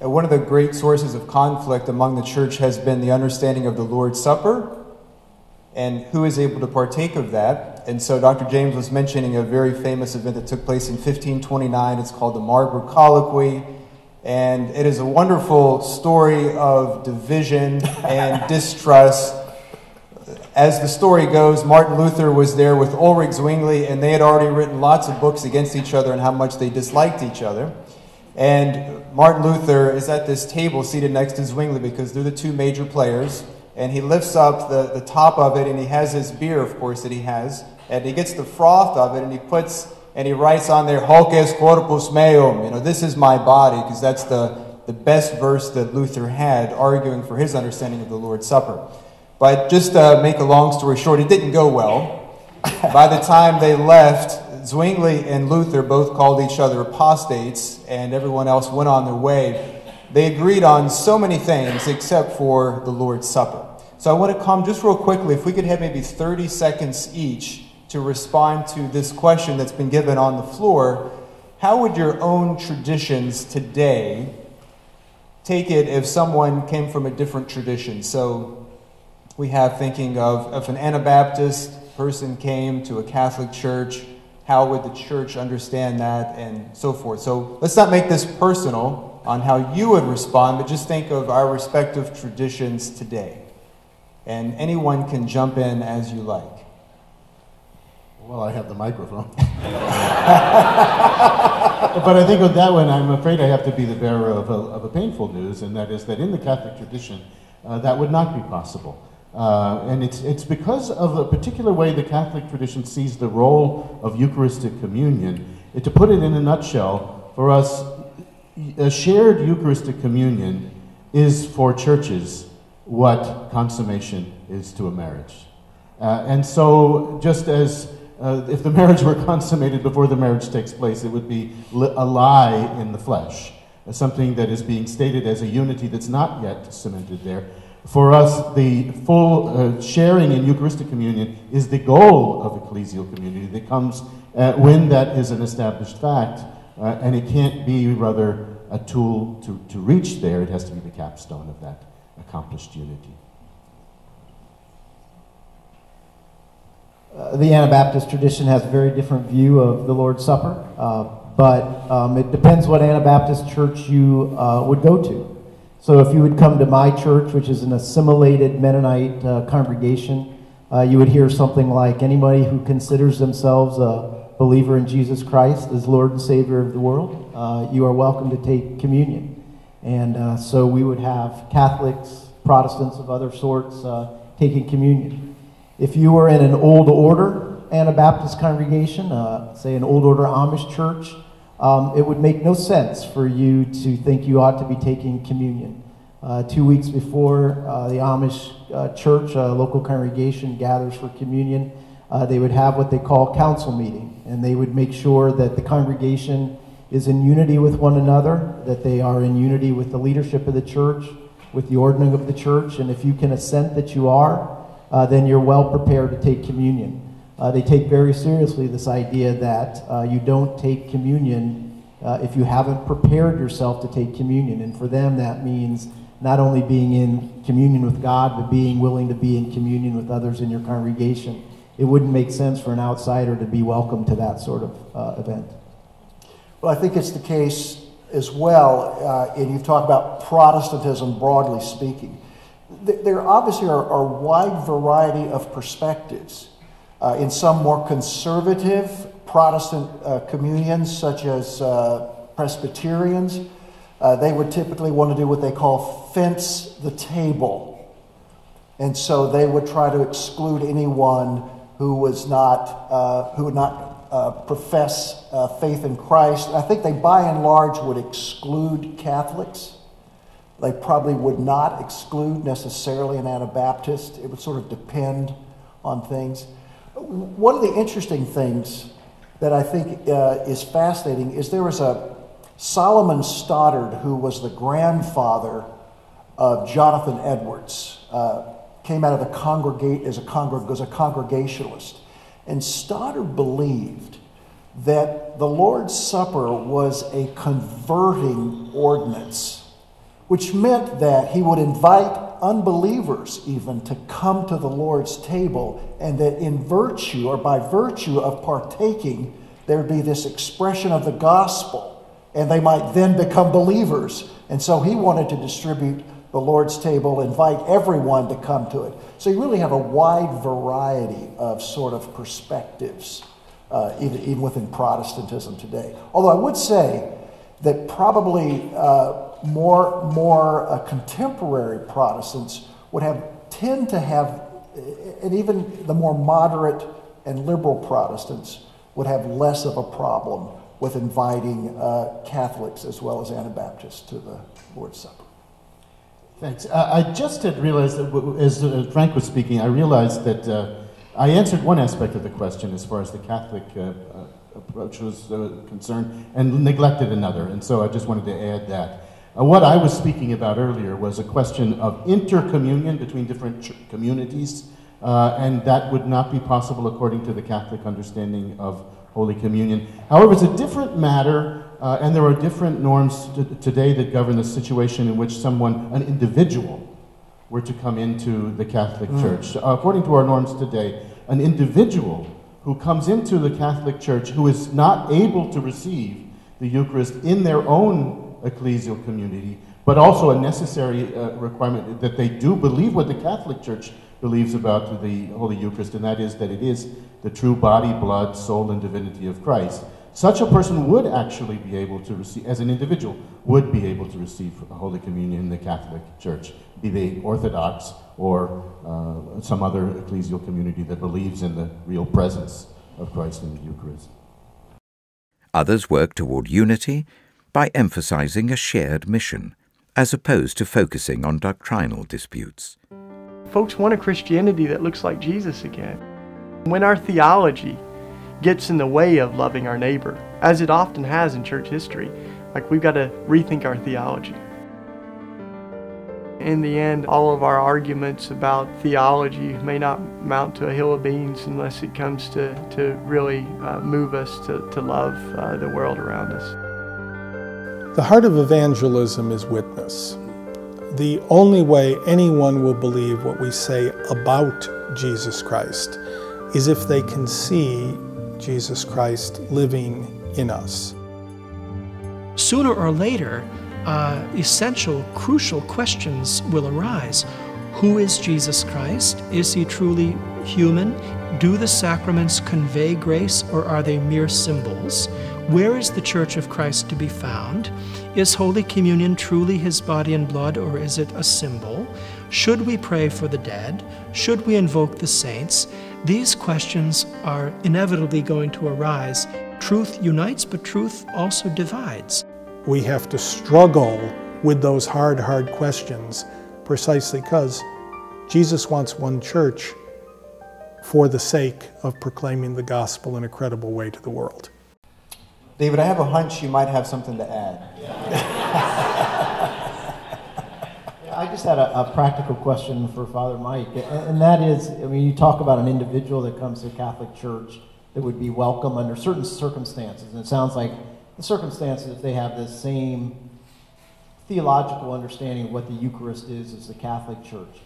One of the great sources of conflict among the church has been the understanding of the Lord's Supper and who is able to partake of that. And so Doctor James was mentioning a very famous event that took place in fifteen twenty-nine. It's called the Marburg Colloquy. And it is a wonderful story of division and distrust. As the story goes, Martin Luther was there with Ulrich Zwingli, and they had already written lots of books against each other and how much they disliked each other. And Martin Luther is at this table seated next to Zwingli because they're the two major players, and he lifts up the, the top of it, and he has his beer, of course, that he has, and he gets the froth of it, and he puts, and he writes on there, Hoc est corpus meum, you know, this is my body, because that's the, the best verse that Luther had, arguing for his understanding of the Lord's Supper. But just to make a long story short, it didn't go well. By the time they left, Zwingli and Luther both called each other apostates, and everyone else went on their way. They agreed on so many things except for the Lord's Supper. So I want to come just real quickly, if we could have maybe thirty seconds each to respond to this question that's been given on the floor. How would your own traditions today take it if someone came from a different tradition? So we have thinking of if an Anabaptist person came to a Catholic church, how would the church understand that, and so forth. So let's not make this personal on how you would respond, but just think of our respective traditions today. And anyone can jump in as you like. Well, I have the microphone. But I think with that one, I'm afraid I have to be the bearer of a, of a painful news, and that is that in the Catholic tradition, uh, that would not be possible. Uh, and it's, it's because of a particular way the Catholic tradition sees the role of Eucharistic communion. It, to put it in a nutshell, for us, a shared Eucharistic communion is for churches what consummation is to a marriage. Uh, and so just as uh, if the marriage were consummated before the marriage takes place, it would be li a lie in the flesh, something that is being stated as a unity that's not yet cemented there. For us, the full uh, sharing in Eucharistic communion is the goal of ecclesial community that comes uh, when that is an established fact, uh, and it can't be rather a tool to, to reach there. It has to be the capstone of that accomplished unity. Uh, the Anabaptist tradition has a very different view of the Lord's Supper, uh, but um, it depends what Anabaptist church you uh, would go to. So if you would come to my church, which is an assimilated Mennonite uh, congregation, uh, you would hear something like, anybody who considers themselves a believer in Jesus Christ as Lord and Savior of the world, uh, you are welcome to take communion. And uh, so we would have Catholics, Protestants of other sorts uh, taking communion. If you were in an old order Anabaptist congregation, uh, say an old order Amish church, Um, it would make no sense for you to think you ought to be taking communion. Uh, two weeks before uh, the Amish uh, church, a local congregation gathers for communion, uh, they would have what they call council meeting, and they would make sure that the congregation is in unity with one another, that they are in unity with the leadership of the church, with the ordering of the church, and if you can assent that you are, uh, then you're well prepared to take communion. Uh, they take very seriously this idea that uh, you don't take communion uh, if you haven't prepared yourself to take communion. And for them, that means not only being in communion with God, but being willing to be in communion with others in your congregation. It wouldn't make sense for an outsider to be welcome to that sort of uh, event. Well, I think it's the case as well, uh, and you've talked about Protestantism broadly speaking. there obviously are, are a wide variety of perspectives. Uh, in some more conservative Protestant uh, communions, such as uh, Presbyterians, uh, they would typically want to do what they call fence the table. And so they would try to exclude anyone who was not, uh, who would not uh, profess uh, faith in Christ. I think they, by and large, would exclude Catholics. They probably would not exclude necessarily an Anabaptist. It would sort of depend on things. One of the interesting things that I think uh, is fascinating is there was a Solomon Stoddard, who was the grandfather of Jonathan Edwards, uh, came out of the congregate as a, congreg as a congregationalist. And Stoddard believed that the Lord's Supper was a converting ordinance, which meant that he would invite unbelievers even to come to the Lord's table, and that in virtue or by virtue of partaking, there'd be this expression of the gospel, and they might then become believers. And so he wanted to distribute the Lord's table, invite everyone to come to it. So you really have a wide variety of sort of perspectives, uh, even, even within Protestantism today. Although I would say that probably uh, more more uh, contemporary Protestants would have tend to have, and even the more moderate and liberal Protestants would have less of a problem with inviting uh, Catholics as well as Anabaptists to the Lord's Supper. Thanks. Uh, I just had realized that w as uh, Frank was speaking, I realized that uh, I answered one aspect of the question as far as the Catholic uh, uh, approach was uh, concerned, and neglected another, and so I just wanted to add that. What I was speaking about earlier was a question of intercommunion between different ch communities, uh, and that would not be possible according to the Catholic understanding of Holy Communion. However, it's a different matter, uh, and there are different norms today that govern the situation in which someone, an individual, were to come into the Catholic mm. Church. Uh, according to our norms today, an individual who comes into the Catholic Church who is not able to receive the Eucharist in their own ecclesial community, but also a necessary uh, requirement that they do believe what the Catholic Church believes about the Holy Eucharist, and that is that it is the true body, blood, soul, and divinity of Christ. Such a person would actually be able to receive, as an individual, would be able to receive Holy Communion in the Catholic Church, be they Orthodox or uh, some other ecclesial community that believes in the real presence of Christ in the Eucharist. Others work toward unity by emphasizing a shared mission, as opposed to focusing on doctrinal disputes. Folks want a Christianity that looks like Jesus again. When our theology gets in the way of loving our neighbor, as it often has in church history, like we've got to rethink our theology. In the end, all of our arguments about theology may not mount to a hill of beans unless it comes to, to really uh, move us to, to love uh, the world around us. The heart of evangelism is witness. The only way anyone will believe what we say about Jesus Christ is if they can see Jesus Christ living in us. Sooner or later, uh, essential, crucial questions will arise. Who is Jesus Christ? Is he truly human? Do the sacraments convey grace, or are they mere symbols? Where is the Church of Christ to be found? Is Holy Communion truly His body and blood, or is it a symbol? Should we pray for the dead? Should we invoke the saints? These questions are inevitably going to arise. Truth unites, but truth also divides. We have to struggle with those hard, hard questions precisely because Jesus wants one church for the sake of proclaiming the gospel in a credible way to the world. David, I have a hunch you might have something to add. Yeah. I just had a, a practical question for Father Mike, and, and that is, I mean, you talk about an individual that comes to a Catholic Church that would be welcome under certain circumstances, and it sounds like the circumstances, if they have the same theological understanding of what the Eucharist is as the Catholic Church.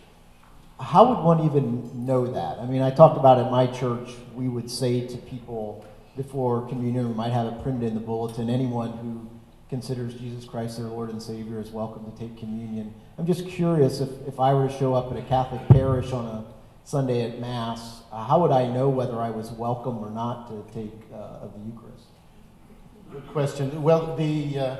How would one even know that? I mean, I talked about at my church, we would say to people, before communion, we might have it printed in the bulletin, anyone who considers Jesus Christ their Lord and Savior is welcome to take communion. I'm just curious, if, if I were to show up at a Catholic parish on a Sunday at Mass, uh, how would I know whether I was welcome or not to take uh, of the Eucharist? Good question. Well, the, uh,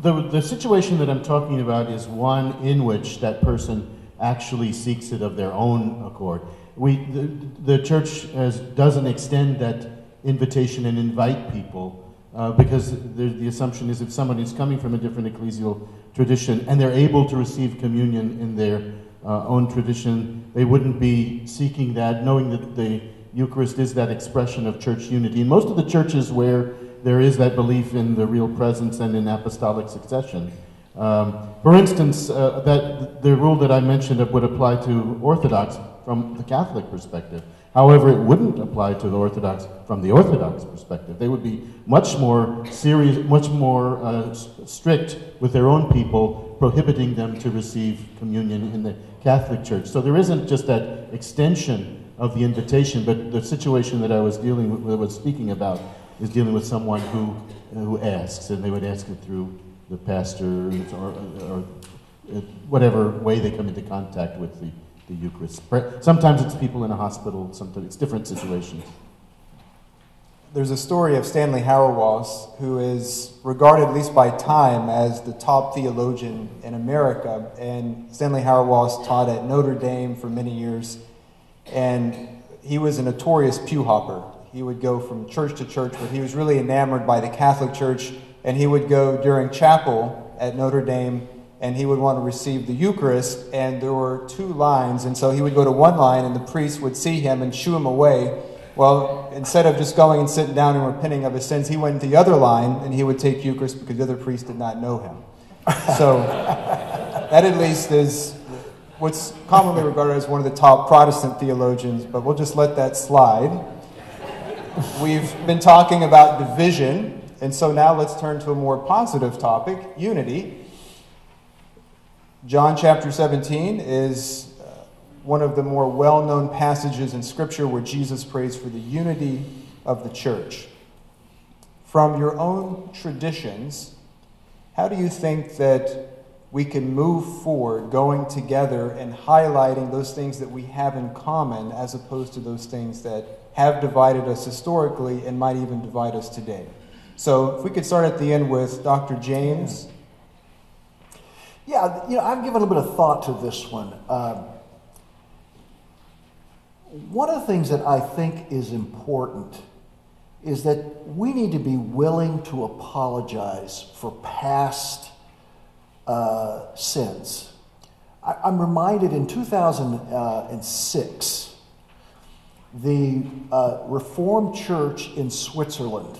the, the situation that I'm talking about is one in which that person actually seeks it of their own accord. We, the, the church has, doesn't extend that invitation and invite people uh, because the, the assumption is if someone is coming from a different ecclesial tradition and they're able to receive communion in their uh, own tradition, they wouldn't be seeking that, knowing that the Eucharist is that expression of church unity. In most of the churches where there is that belief in the real presence and in apostolic succession, Um, for instance, uh, that the rule that I mentioned would apply to Orthodox from the Catholic perspective. However, it wouldn't apply to the Orthodox from the Orthodox perspective. They would be much more serious, much more uh, strict with their own people, prohibiting them to receive communion in the Catholic Church. So there isn't just that extension of the invitation, but the situation that I was dealing with, that I was speaking about, is dealing with someone who who asks, and they would ask it through the pastor, or, or whatever way they come into contact with the, the Eucharist. Sometimes it's people in a hospital, sometimes it's different situations. There's a story of Stanley Hauerwas, who is regarded, at least by time, as the top theologian in America. And Stanley Hauerwas taught at Notre Dame for many years, and he was a notorious pew hopper. He would go from church to church, but he was really enamored by the Catholic Church. And he would go during chapel at Notre Dame, and he would want to receive the Eucharist, and there were two lines, and so he would go to one line, and the priest would see him and shoo him away. Well, instead of just going and sitting down and repenting of his sins, he went to the other line, and he would take Eucharist because the other priest did not know him. So that at least is what's commonly regarded as one of the top Protestant theologians, but we'll just let that slide. We've been talking about division. And so now let's turn to a more positive topic, unity. John chapter seventeen is one of the more well-known passages in Scripture where Jesus prays for the unity of the church. From your own traditions, how do you think that we can move forward going together and highlighting those things that we have in common as opposed to those things that have divided us historically and might even divide us today? So if we could start at the end with Doctor James. Yeah, you know, I've given a bit of thought to this one. Uh, one of the things that I think is important is that we need to be willing to apologize for past uh, sins. I, I'm reminded in two thousand six, the uh, Reformed Church in Switzerland,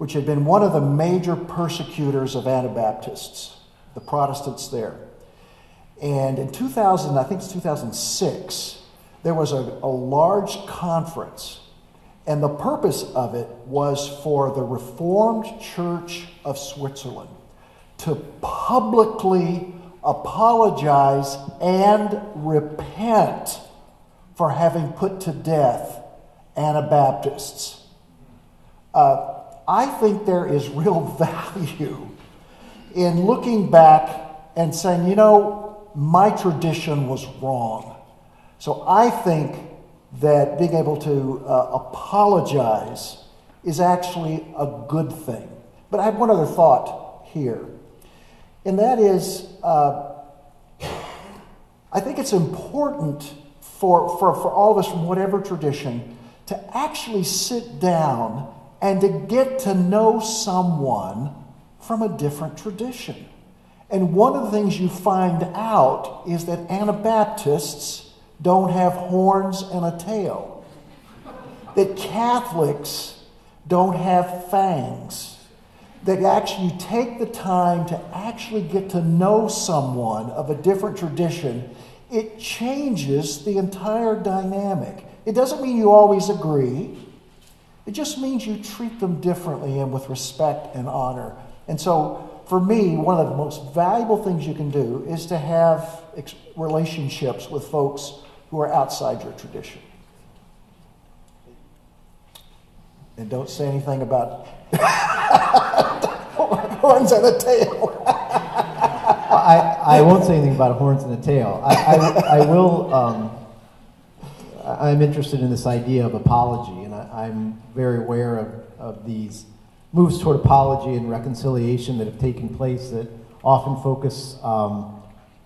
which had been one of the major persecutors of Anabaptists, the Protestants there. And in two thousand, I think it's two thousand six, there was a, a large conference, and the purpose of it was for the Reformed Church of Switzerland to publicly apologize and repent for having put to death Anabaptists. Uh, I think there is real value in looking back and saying, you know, my tradition was wrong. So I think that being able to uh, apologize is actually a good thing. But I have one other thought here, and that is uh, I think it's important for, for, for all of us from whatever tradition to actually sit down and to get to know someone from a different tradition. And one of the things you find out is that Anabaptists don't have horns and a tail, that Catholics don't have fangs, that actually you take the time to actually get to know someone of a different tradition. It changes the entire dynamic. It doesn't mean you always agree. It just means you treat them differently and with respect and honor. And so for me, one of the most valuable things you can do is to have ex relationships with folks who are outside your tradition. And don't say anything about horns and a tail. I, I won't say anything about horns and a tail. I, I, I will, um, I'm interested in this idea of apology, and I, I'm very aware of, of these moves toward apology and reconciliation that have taken place that often focus um,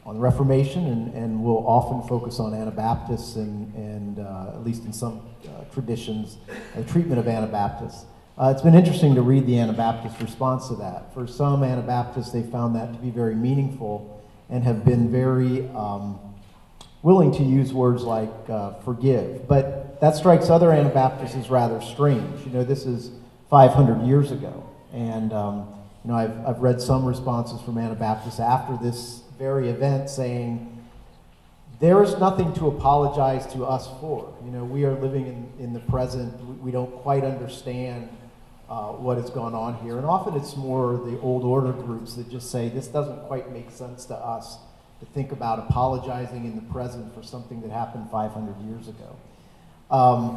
on the Reformation and, and will often focus on Anabaptists and, and uh, at least in some uh, traditions, the treatment of Anabaptists. Uh, it's been interesting to read the Anabaptist response to that. For some Anabaptists, they found that to be very meaningful and have been very um, willing to use words like uh, forgive. But that strikes other Anabaptists as rather strange. You know, this is five hundred years ago. And, um, you know, I've, I've read some responses from Anabaptists after this very event saying, there is nothing to apologize to us for. You know, we are living in, in the present. We don't quite understand Uh, what has gone on here. And often it's more the old order groups that just say, this doesn't quite make sense to us to think about apologizing in the present for something that happened five hundred years ago. Um,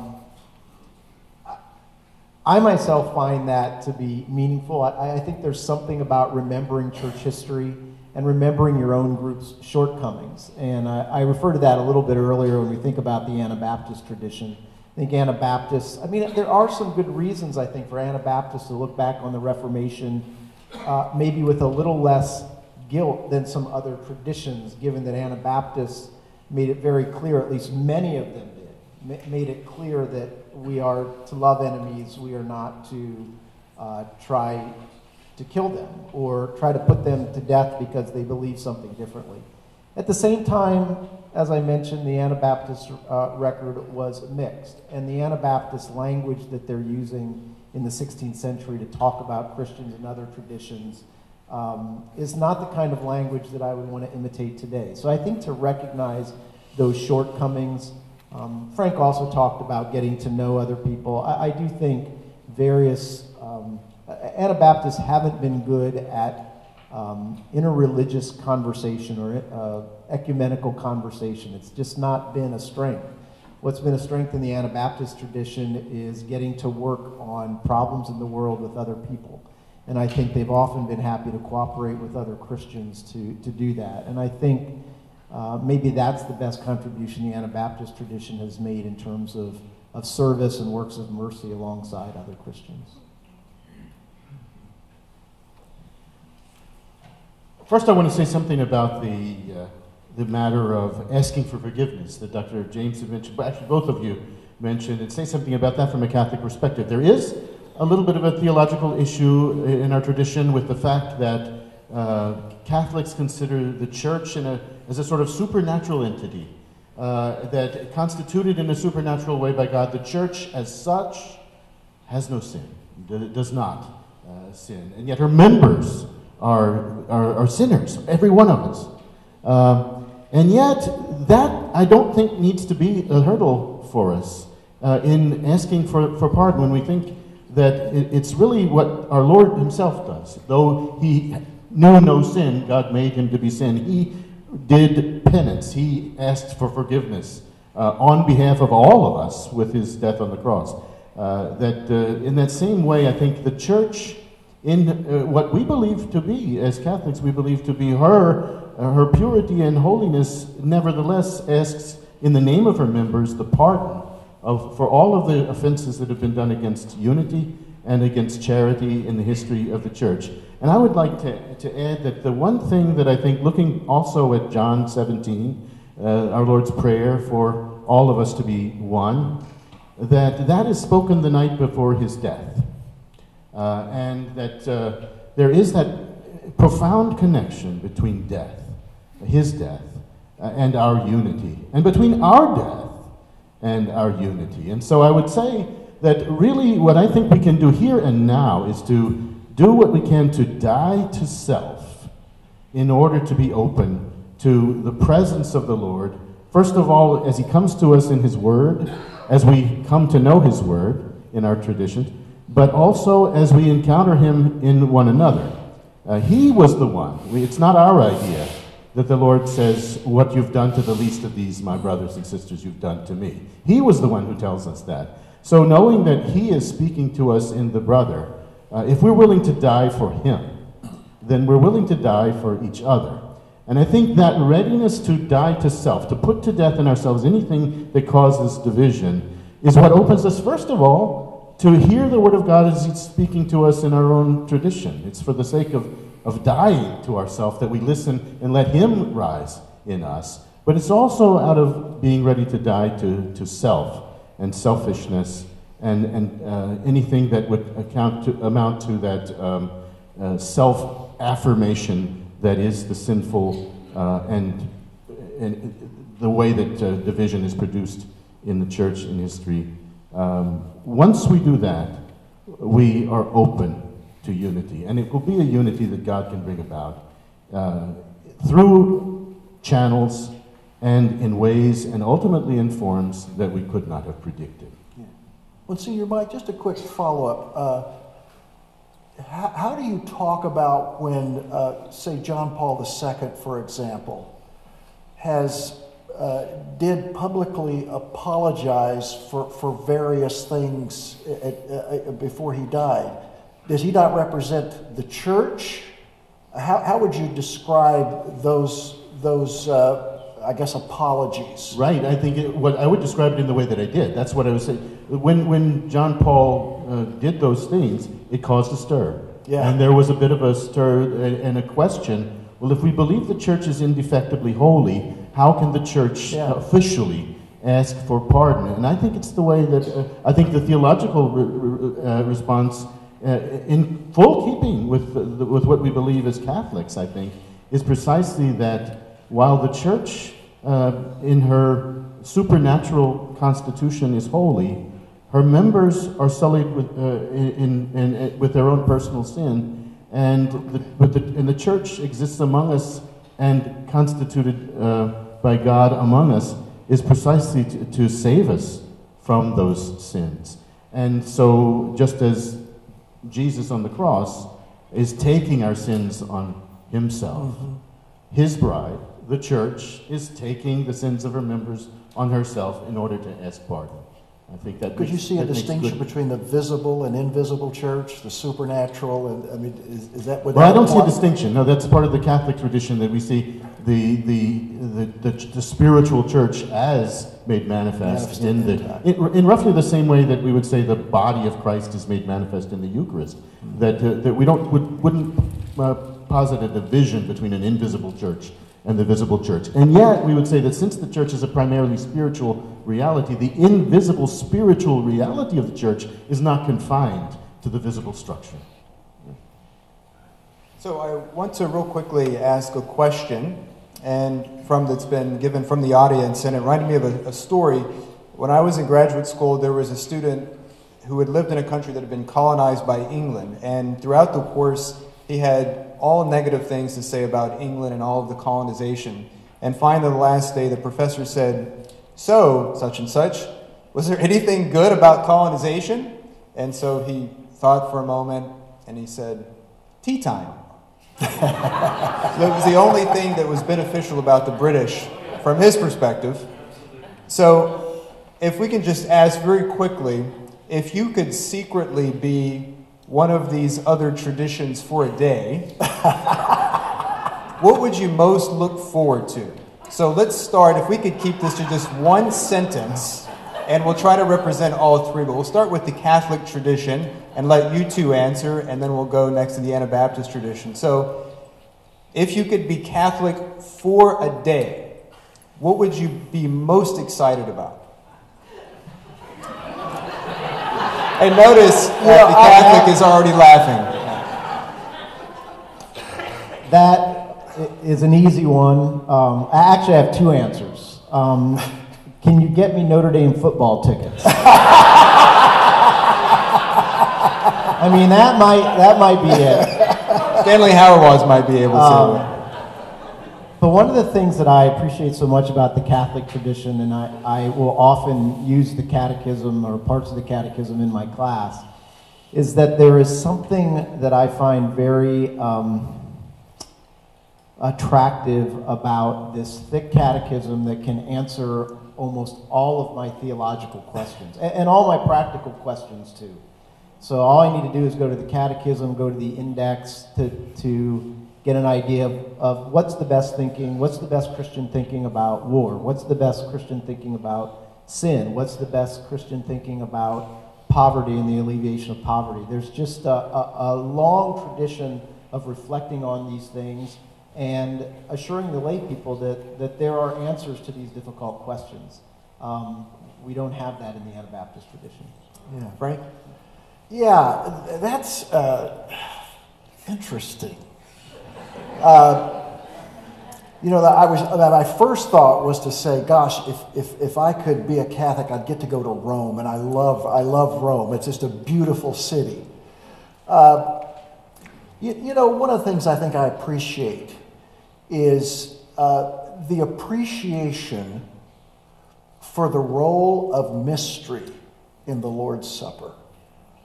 I myself find that to be meaningful. I, I think there's something about remembering church history and remembering your own group's shortcomings. And I, I referred to that a little bit earlier when we think about the Anabaptist tradition. I think Anabaptists, I mean, there are some good reasons, I think, for Anabaptists to look back on the Reformation uh, maybe with a little less guilt than some other traditions, given that Anabaptists made it very clear, at least many of them did, made it clear that we are to love enemies, we are not to uh, try to kill them or try to put them to death because they believe something differently. At the same time, as I mentioned, the Anabaptist uh, record was mixed, and the Anabaptist language that they're using in the sixteenth century to talk about Christians and other traditions um, is not the kind of language that I would want to imitate today. So I think to recognize those shortcomings, um, Frank also talked about getting to know other people. I, I do think various um, Anabaptists haven't been good at Um, interreligious conversation or uh, ecumenical conversation. It's just not been a strength. What's been a strength in the Anabaptist tradition is getting to work on problems in the world with other people. And I think they've often been happy to cooperate with other Christians to, to do that. And I think uh, maybe that's the best contribution the Anabaptist tradition has made in terms of, of service and works of mercy alongside other Christians. First, I want to say something about the, uh, the matter of asking for forgiveness that Doctor James had mentioned, but actually both of you mentioned, and say something about that from a Catholic perspective. There is a little bit of a theological issue in our tradition with the fact that uh, Catholics consider the church in a, as a sort of supernatural entity, uh, that constituted in a supernatural way by God. The church as such has no sin, does not uh, sin, and yet her members Are, are, are sinners, every one of us. Uh, and yet, that, I don't think, needs to be a hurdle for us uh, in asking for, for pardon, when we think that it, it's really what our Lord himself does. Though he knew no sin, God made him to be sin. He did penance. He asked for forgiveness uh, on behalf of all of us with his death on the cross. Uh, that uh, in that same way, I think the church, in uh, what we believe to be, as Catholics, we believe to be her, uh, her purity and holiness, nevertheless asks in the name of her members the pardon of, for all of the offenses that have been done against unity and against charity in the history of the church. And I would like to, to add that the one thing that I think, looking also at John seventeen, uh, our Lord's prayer for all of us to be one, that that is spoken the night before his death. Uh, and that uh, there is that profound connection between death, his death, uh, and our unity, and between our death and our unity. And so I would say that really what I think we can do here and now is to do what we can to die to self in order to be open to the presence of the Lord. First of all, as he comes to us in his word, as we come to know his word in our tradition, but also as we encounter him in one another. Uh, he was the one. We, it's not our idea that the Lord says, what you've done to the least of these, my brothers and sisters, you've done to me. He was the one who tells us that. So knowing that he is speaking to us in the brother, uh, if we're willing to die for him, then we're willing to die for each other. And I think that readiness to die to self, to put to death in ourselves anything that causes division, is what opens us, first of all, to hear the Word of God as it's speaking to us in our own tradition. It's for the sake of, of dying to ourselves that we listen and let Him rise in us. But it's also out of being ready to die to, to self and selfishness and, and uh, anything that would account to, amount to that um, uh, self-affirmation that is the sinful uh, and, and the way that uh, division is produced in the church in history. Um, once we do that, we are open to unity. And it will be a unity that God can bring about uh, through channels and in ways and ultimately in forms that we could not have predicted. Yeah. Well, Senior Mike, just a quick follow-up. Uh, how, how do you talk about when, uh, say, John Paul the Second, for example, has uh, did publicly apologize for, for various things at, at, at, before he died? Does he not represent the church? How, how would you describe those, those uh, I guess, apologies? Right. I think it, what I would describe it in the way that I did. That's what I was saying. When, when John Paul uh, did those things, it caused a stir. Yeah. And there was a bit of a stir and a question. Well, if we believe the church is indefectibly holy, how can the church yeah. officially ask for pardon? And I think it's the way that, uh, I think the theological re re uh, response, uh, in full keeping with, uh, with what we believe as Catholics, I think, is precisely that while the church uh, in her supernatural constitution is holy, her members are sullied with, uh, in, in, in, with their own personal sin, and the, but the, and the church exists among us and constituted uh, by God among us is precisely to, to save us from those sins. And so just as Jesus on the cross is taking our sins on himself, mm-hmm. his bride, the church, is taking the sins of her members on herself in order to ask pardon. I think that Could makes, you see a distinction good. between the visible and invisible church, the supernatural, and I mean, is, is that what? Well, that I don't see a distinction. No, that's part of the Catholic tradition that we see the the the, the, the spiritual church as made manifest, manifest in the in, in roughly the same way that we would say the body of Christ is made manifest in the Eucharist. Mm-hmm. That uh, that we don't would, wouldn't uh, posit a division between an invisible church and the visible church. And yet, we would say that since the church is a primarily spiritual reality, the invisible spiritual reality of the church is not confined to the visible structure. So I want to real quickly ask a question and from that's been given from the audience, and it reminded me of a, a story. When I was in graduate school, there was a student who had lived in a country that had been colonized by England, and throughout the course, he had all negative things to say about England and all of the colonization. And finally, the last day, the professor said, "So, such and such, was there anything good about colonization?" And so he thought for a moment, and he said, "Tea time." That was the only thing that was beneficial about the British, from his perspective. So, if we can just ask very quickly, if you could secretly be one of these other traditions for a day, what would you most look forward to? So let's start, if we could keep this to just one sentence, and we'll try to represent all three, but we'll start with the Catholic tradition and let you two answer, and then we'll go next to the Anabaptist tradition. So if you could be Catholic for a day, what would you be most excited about? And notice that well, the Catholic I, I, is already laughing. That is an easy one. Um, I actually have two answers. Um, can you get me Notre Dame football tickets? I mean, that might that might be it. Stanley Hauerwas might be able to. Um, but one of the things that I appreciate so much about the Catholic tradition, and I, I will often use the catechism or parts of the catechism in my class, is that there is something that I find very um, attractive about this thick catechism that can answer almost all of my theological questions, and, and all my practical questions too. So all I need to do is go to the catechism, go to the index to, to get an idea of, of what's the best thinking, what's the best Christian thinking about war, what's the best Christian thinking about sin, what's the best Christian thinking about poverty and the alleviation of poverty. There's just a, a, a long tradition of reflecting on these things and assuring the lay people that, that there are answers to these difficult questions. Um, we don't have that in the Anabaptist tradition. Yeah, Frank? Yeah, that's uh, interesting. Uh, you know, I was, my first thought was to say, gosh, if, if, if I could be a Catholic, I'd get to go to Rome, and I love, I love Rome. It's just a beautiful city. Uh, you, you know, one of the things I think I appreciate is uh, the appreciation for the role of mystery in the Lord's Supper.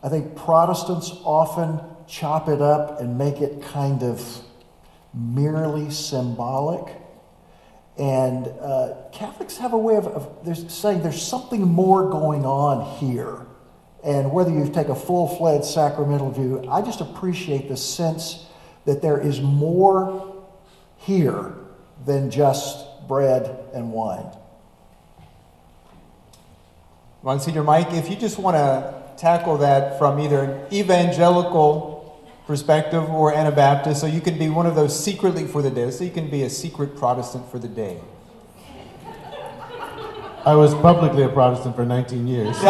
I think Protestants often chop it up and make it kind of merely symbolic. And uh, Catholics have a way of, of they're saying there's something more going on here. And whether you take a full-fledged sacramental view, I just appreciate the sense that there is more here than just bread and wine. Monsignor Mike, if you just want to tackle that from either an evangelical perspective or Anabaptist, so you can be one of those secretly for the day, so you can be a secret Protestant for the day. I was publicly a Protestant for nineteen years. I,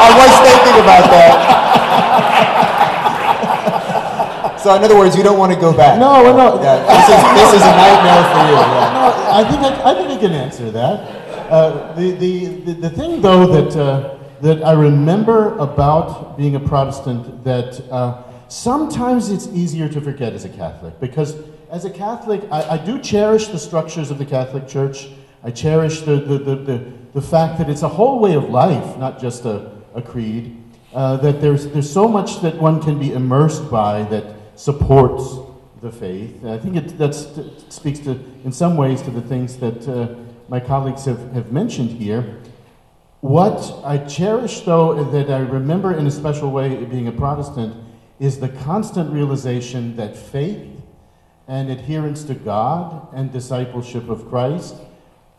I was thinking about that. So in other words, you don't want to go back. No, well, no. Yeah, this, is, this is a nightmare for you. Yeah. No, I think I, I think I can answer that. Uh, the, the, the, the thing, though, that... Uh, that I remember about being a Protestant that uh, sometimes it's easier to forget as a Catholic, because as a Catholic, I, I do cherish the structures of the Catholic Church. I cherish the, the, the, the, the fact that it's a whole way of life, not just a, a creed, uh, that there's, there's so much that one can be immersed by that supports the faith. And I think it that's, it speaks to, in some ways, to the things that uh, my colleagues have, have mentioned here. What I cherish, though, that I remember in a special way being a Protestant, is the constant realization that faith and adherence to God and discipleship of Christ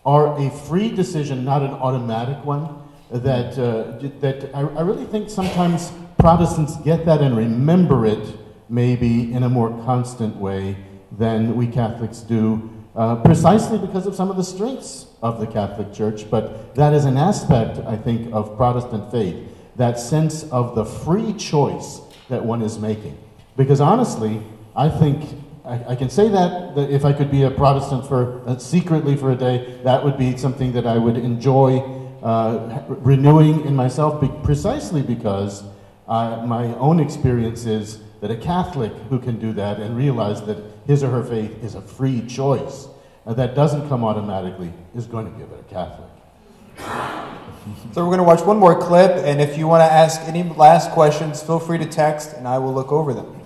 are a free decision, not an automatic one. That, uh, that I, I really think sometimes Protestants get that and remember it maybe in a more constant way than we Catholics do. Uh, precisely because of some of the strengths of the Catholic Church, but that is an aspect, I think, of Protestant faith, that sense of the free choice that one is making. Because honestly, I think, I, I can say that, that if I could be a Protestant for uh, secretly for a day, that would be something that I would enjoy uh, renewing in myself, be precisely because uh, my own experience is that a Catholic who can do that and realize that his or her faith is a free choice uh, that doesn't come automatically is going to give it a Catholic. So we're going to watch one more clip, and if you want to ask any last questions, feel free to text and I will look over them.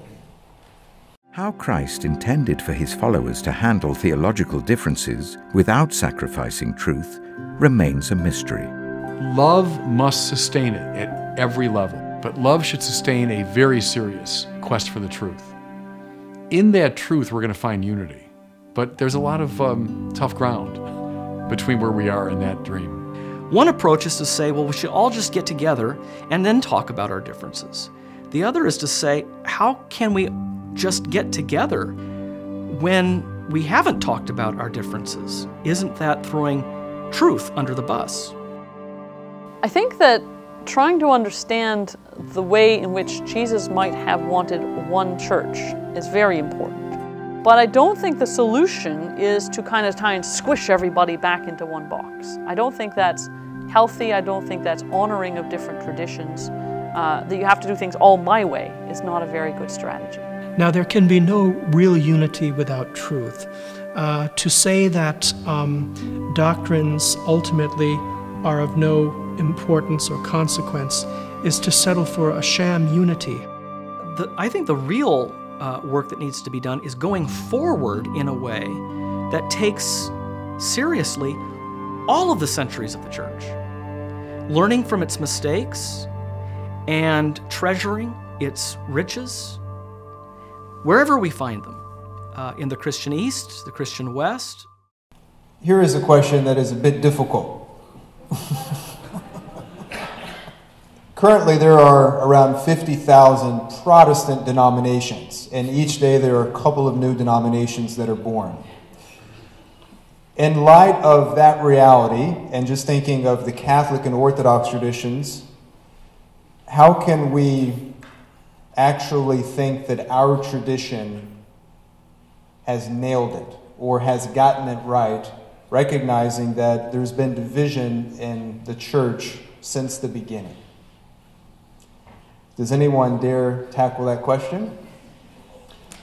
How Christ intended for his followers to handle theological differences without sacrificing truth remains a mystery. Love must sustain it at every level, but love should sustain a very serious quest for the truth. In that truth, we're going to find unity. But there's a lot of um, tough ground between where we are and that dream. One approach is to say, well, we should all just get together and then talk about our differences. The other is to say, how can we just get together when we haven't talked about our differences? Isn't that throwing truth under the bus? I think that trying to understand the way in which Jesus might have wanted one church is very important. But I don't think the solution is to kind of try and squish everybody back into one box. I don't think that's healthy. I don't think that's honoring of different traditions. Uh, that you have to do things all my way is not a very good strategy. Now, there can be no real unity without truth. Uh, to say that um, doctrines ultimately are of no importance or consequence is to settle for a sham unity. The, I think the real uh, work that needs to be done is going forward in a way that takes seriously all of the centuries of the Church, learning from its mistakes and treasuring its riches wherever we find them, uh, in the Christian East, the Christian West. Here is a question that is a bit difficult. Currently, there are around fifty thousand Protestant denominations, and each day there are a couple of new denominations that are born. In light of that reality, and just thinking of the Catholic and Orthodox traditions, how can we actually think that our tradition has nailed it or has gotten it right, recognizing that there's been division in the church since the beginning? Does anyone dare tackle that question?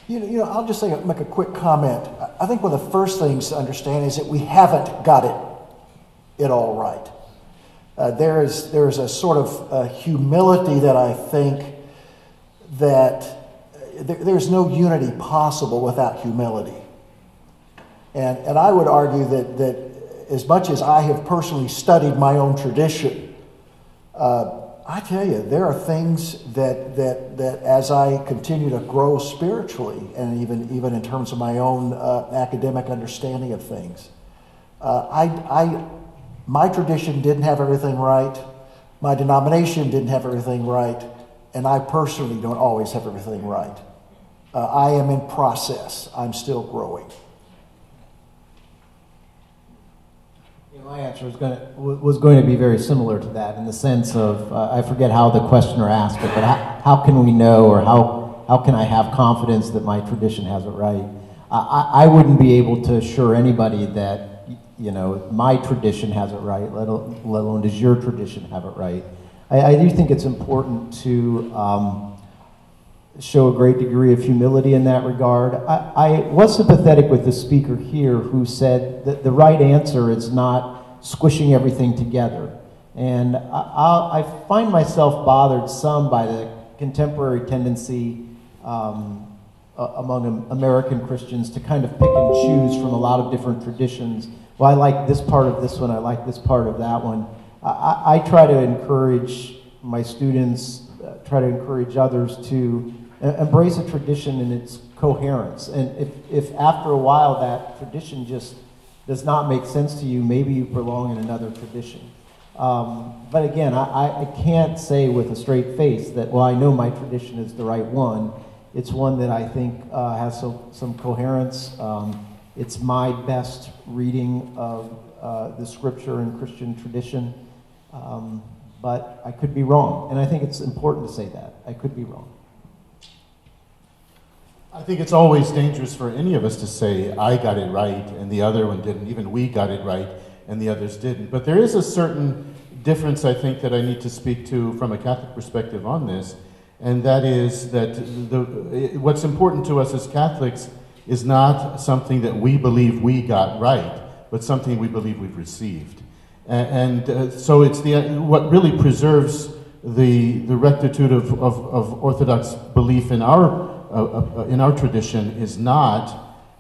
You know, you know, I'll just say, make a quick comment. I think one of the first things to understand is that we haven't got it, it all right. Uh, there is there is a sort of uh, humility that I think that there, there's no unity possible without humility. And, and I would argue that, that as much as I have personally studied my own tradition, uh, I tell you, there are things that, that, that as I continue to grow spiritually, and even, even in terms of my own uh, academic understanding of things, uh, I, I, my tradition didn't have everything right, my denomination didn't have everything right, and I personally don't always have everything right. Uh, I am in process. I'm still growing. My answer was going, to, was going to be very similar to that, in the sense of, uh, I forget how the questioner asked it, but how, how can we know, or how, how can I have confidence that my tradition has it right? I, I wouldn't be able to assure anybody that, you know, my tradition has it right, let, let alone does your tradition have it right. I, I do think it's important to um, show a great degree of humility in that regard. I, I was sympathetic with the speaker here who said that the right answer is not squishing everything together. And I, I, I find myself bothered some by the contemporary tendency um, among American Christians to kind of pick and choose from a lot of different traditions. Well, I like this part of this one, I like this part of that one. I, I try to encourage my students, uh, try to encourage others to embrace a tradition in its coherence. And if, if after a while that tradition just does not make sense to you, maybe you belong in another tradition. Um, but again, I, I can't say with a straight face that, well, I know my tradition is the right one. It's one that I think uh, has some, some coherence. Um, it's my best reading of uh, the scripture and Christian tradition. Um, but I could be wrong, and I think it's important to say that. I could be wrong. I think it's always dangerous for any of us to say, I got it right, and the other one didn't. Even we got it right, and the others didn't. But there is a certain difference, I think, that I need to speak to from a Catholic perspective on this, and that is that the, what's important to us as Catholics is not something that we believe we got right, but something we believe we've received. And, and uh, so it's the, what really preserves the, the rectitude of, of, of Orthodox belief in our Uh, uh, in our tradition is not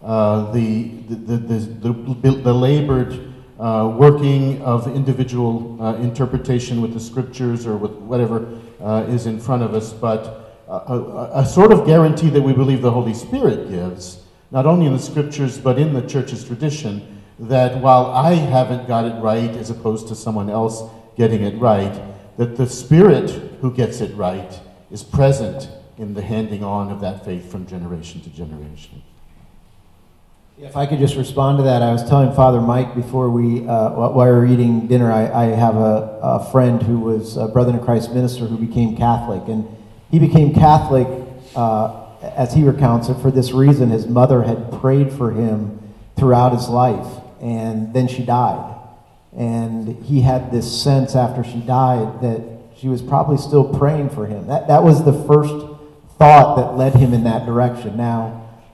uh, the, the, the, the, the labored uh, working of individual uh, interpretation with the scriptures or with whatever uh, is in front of us, but a, a, a sort of guarantee that we believe the Holy Spirit gives, not only in the scriptures but in the church's tradition, that while I haven't got it right as opposed to someone else getting it right, that the Spirit who gets it right is present in the handing on of that faith from generation to generation. If I could just respond to that, I was telling Father Mike before we, uh, while we were eating dinner, I, I have a, a friend who was a Brethren in Christ minister who became Catholic, and he became Catholic, uh, as he recounts it, for this reason. His mother had prayed for him throughout his life, and then she died. And he had this sense after she died that she was probably still praying for him. That, that was the first thought that led him in that direction. Now,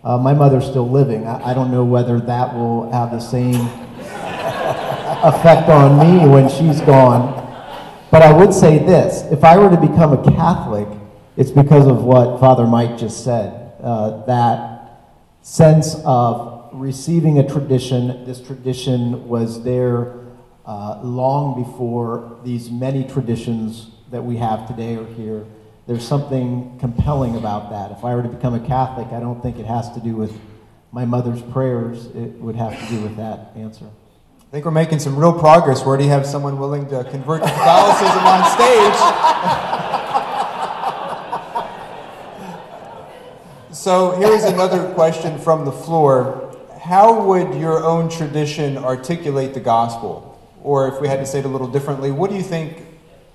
uh, my mother's still living. I, I don't know whether that will have the same effect on me when she's gone. But I would say this. If I were to become a Catholic, it's because of what Father Mike just said. Uh, that sense of receiving a tradition, this tradition was there uh, long before these many traditions that we have today or here. There's something compelling about that. If I were to become a Catholic, I don't think it has to do with my mother's prayers. It would have to do with that answer. I think we're making some real progress. Where do you have someone willing to convert to Catholicism on stage? So here's another question from the floor. How would your own tradition articulate the gospel? Or if we had to say it a little differently, what do you think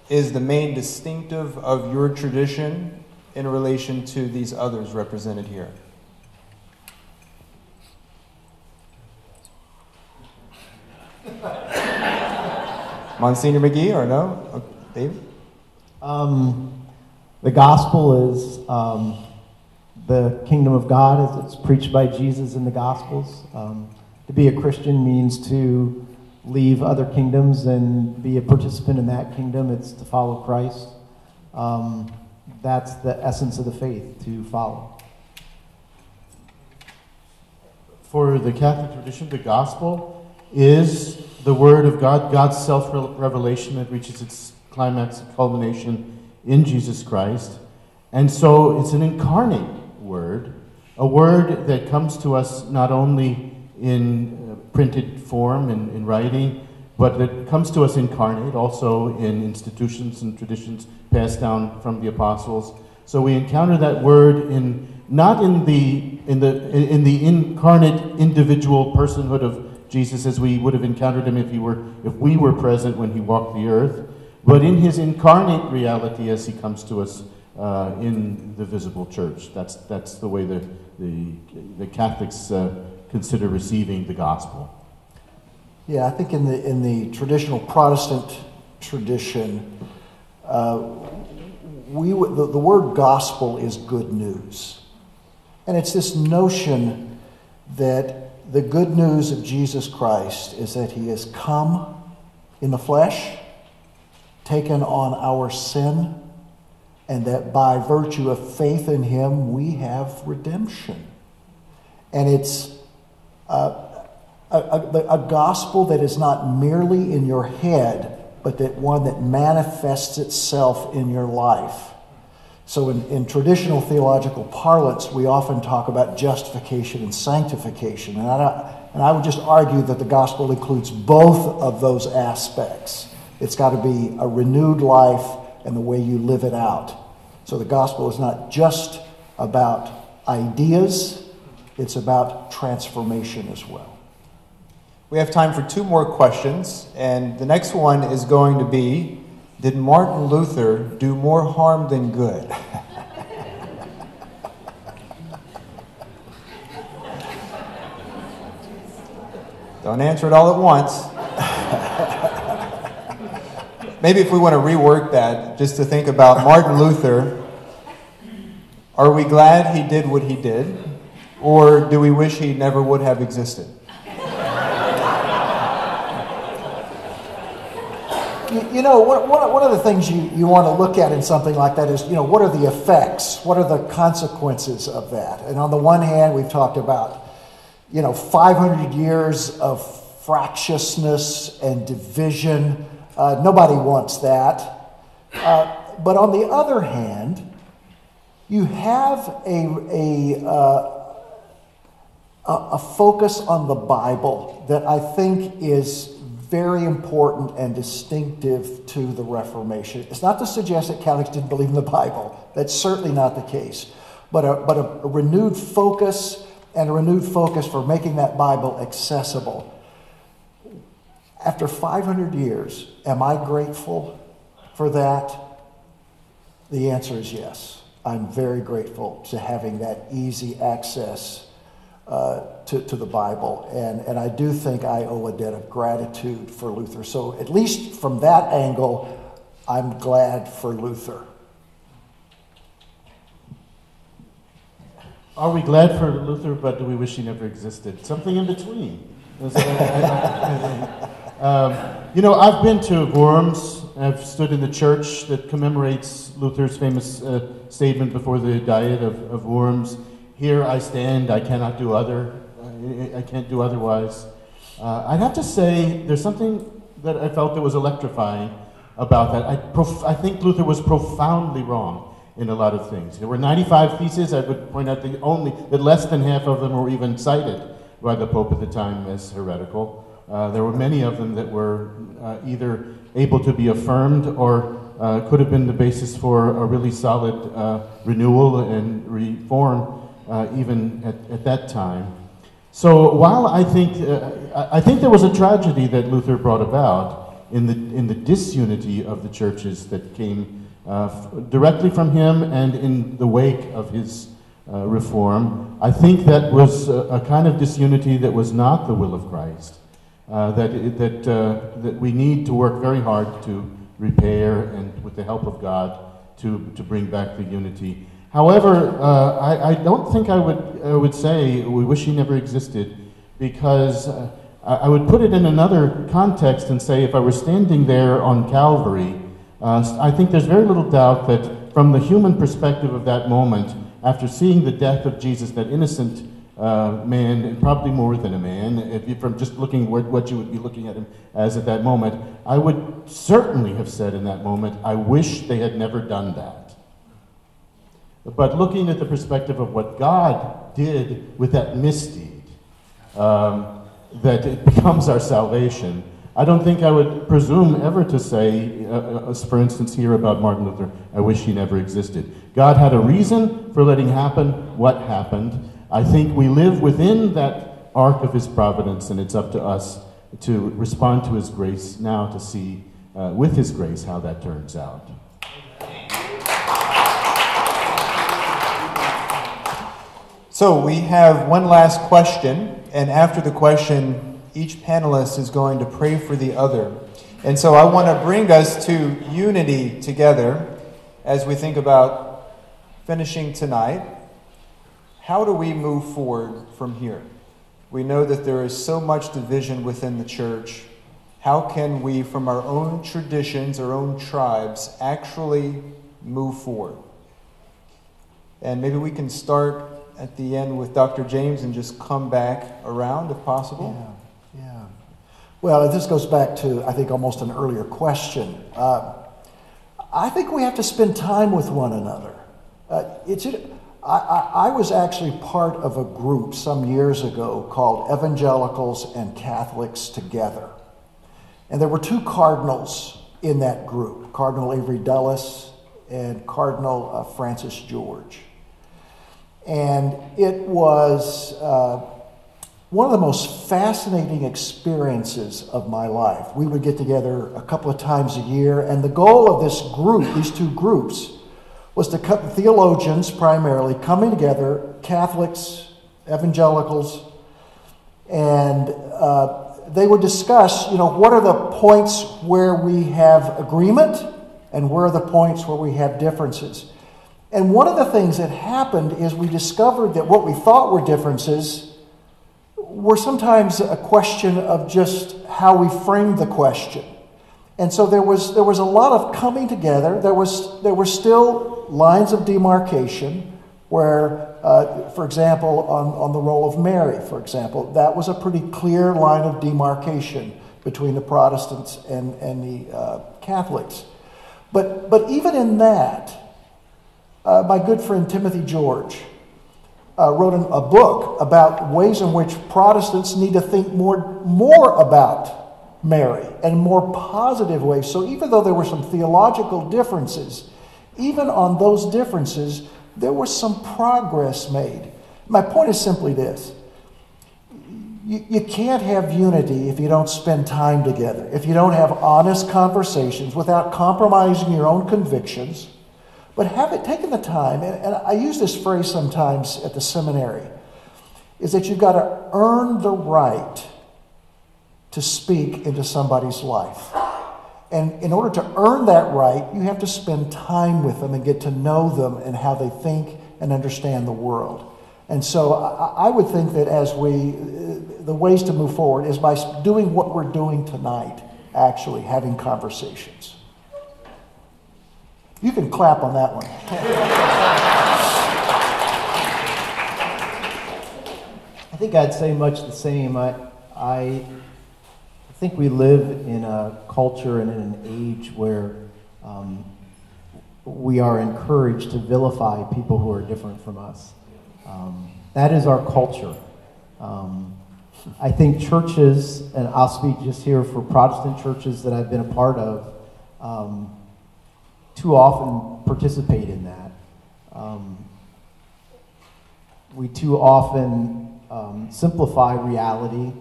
is the main distinctive of your tradition in relation to these others represented here? Monsignor McGee, or no? Okay, David? Um, the gospel is um, the kingdom of God as it's preached by Jesus in the Gospels. Um, to be a Christian means to leave other kingdoms and be a participant in that kingdom. It's to follow Christ. Um, that's the essence of the faith, to follow. For the Catholic tradition, the gospel is the Word of God, God's self-revelation that reaches its climax and culmination in Jesus Christ. And so it's an incarnate Word, a Word that comes to us not only in printed form and in, in writing, but that comes to us incarnate also in institutions and traditions passed down from the apostles. So we encounter that Word in not in the in the in the incarnate individual personhood of Jesus as we would have encountered him if he were, if we were present when he walked the earth, but in his incarnate reality as he comes to us uh, in the visible church. That's, that's the way the, the, the Catholics uh, consider receiving the gospel. Yeah, I think in the, in the traditional Protestant tradition, uh, we w the, the word gospel is good news. And it's this notion that the good news of Jesus Christ is that he has come in the flesh, taken on our sin, and that by virtue of faith in him, we have redemption. And it's a, a, a, a gospel that is not merely in your head, but that one that manifests itself in your life. So in, in traditional theological parlance, we often talk about justification and sanctification. And I, and I would just argue that the gospel includes both of those aspects. It's got to be a renewed life and the way you live it out. So the gospel is not just about ideas, it's about transformation as well. We have time for two more questions, and the next one is going to be, did Martin Luther do more harm than good? Don't answer it all at once. Maybe if we want to rework that, just to think about Martin Luther, are we glad he did what he did, or do we wish he never would have existed? You know, one of the things you, you want to look at in something like that is, you know, what are the effects? What are the consequences of that? And on the one hand, we've talked about, you know, five hundred years of fractiousness and division. Uh, nobody wants that. Uh, but on the other hand, you have a, a, uh, a focus on the Bible that I think is very important and distinctive to the Reformation. It's not to suggest that Catholics didn't believe in the Bible. That's certainly not the case. But a, but a, a renewed focus and a renewed focus for making that Bible accessible. After five hundred years, am I grateful for that? The answer is yes. I'm very grateful to having that easy access Uh, to, to the Bible, and, and I do think I owe a debt of gratitude for Luther. So at least from that angle, I'm glad for Luther. Are we glad for Luther, but do we wish he never existed? Something in between. um, you know, I've been to Worms. I've stood in the church that commemorates Luther's famous uh, statement before the Diet of, of Worms. Here I stand, I cannot do other, I can't do otherwise. Uh, I'd have to say there's something that I felt that was electrifying about that. I, prof I think Luther was profoundly wrong in a lot of things. There were ninety-five theses. I would point out the only, that less than half of them were even cited by the Pope at the time as heretical. Uh, there were many of them that were uh, either able to be affirmed or uh, could have been the basis for a really solid uh, renewal and reform uh, even at, at that time. So while I think, uh, I think there was a tragedy that Luther brought about in the, in the disunity of the churches that came uh, f directly from him and in the wake of his uh, reform, I think that was a, a kind of disunity that was not the will of Christ. Uh, that, that, uh, that we need to work very hard to repair and with the help of God to, to bring back the unity. However, uh, I, I don't think I would, I would say we wish he never existed, because uh, I would put it in another context and say if I were standing there on Calvary, uh, I think there's very little doubt that from the human perspective of that moment, after seeing the death of Jesus, that innocent Uh, man, and probably more than a man, if you, from just looking what, what you would be looking at him as at that moment, I would certainly have said in that moment, I wish they had never done that. But looking at the perspective of what God did with that misdeed, um, that it becomes our salvation, I don't think I would presume ever to say, uh, for instance here about Martin Luther, I wish he never existed. God had a reason for letting happen what happened. I think we live within that arc of his providence, and it's up to us to respond to his grace now to see, uh, with his grace, how that turns out. So we have one last question, and after the question, each panelist is going to pray for the other. And so I want to bring us to unity together as we think about finishing tonight. How do we move forward from here? We know that there is so much division within the church. How can we, from our own traditions, our own tribes, actually move forward? And maybe we can start at the end with Doctor James and just come back around, if possible. Yeah, yeah. Well, this goes back to, I think, almost an earlier question. Uh, I think we have to spend time with one another. Uh, it's... It, I, I was actually part of a group some years ago called Evangelicals and Catholics Together. And there were two cardinals in that group, Cardinal Avery Dulles and Cardinal uh, Francis George. And it was uh, one of the most fascinating experiences of my life. We would get together a couple of times a year, and the goal of this group, these two groups, was to cut theologians primarily coming together, Catholics, evangelicals, and uh, they would discuss, you know, what are the points where we have agreement and where are the points where we have differences. And one of the things that happened is we discovered that what we thought were differences were sometimes a question of just how we framed the question. And so there was, there was a lot of coming together. There, was, there were still lines of demarcation where, uh, for example, on, on the role of Mary, for example, that was a pretty clear line of demarcation between the Protestants and, and the uh, Catholics. But, but even in that, uh, my good friend Timothy George uh, wrote an, a book about ways in which Protestants need to think more, more about Mary and more positive ways. So even though there were some theological differences, even on those differences, there was some progress made. My point is simply this. You, you can't have unity if you don't spend time together, if you don't have honest conversations without compromising your own convictions, but have it taken the time, and, and I use this phrase sometimes at the seminary, is that you've got to earn the right to speak into somebody's life. And in order to earn that right, you have to spend time with them and get to know them and how they think and understand the world. And so I would think that as we, the ways to move forward is by doing what we're doing tonight, actually having conversations. You can clap on that one. I think I'd say much the same. I, I I think we live in a culture and in an age where um, we are encouraged to vilify people who are different from us. Um, that is our culture. Um, I think churches, and I'll speak just here for Protestant churches that I've been a part of, um, too often participate in that. Um, we too often um, simplify reality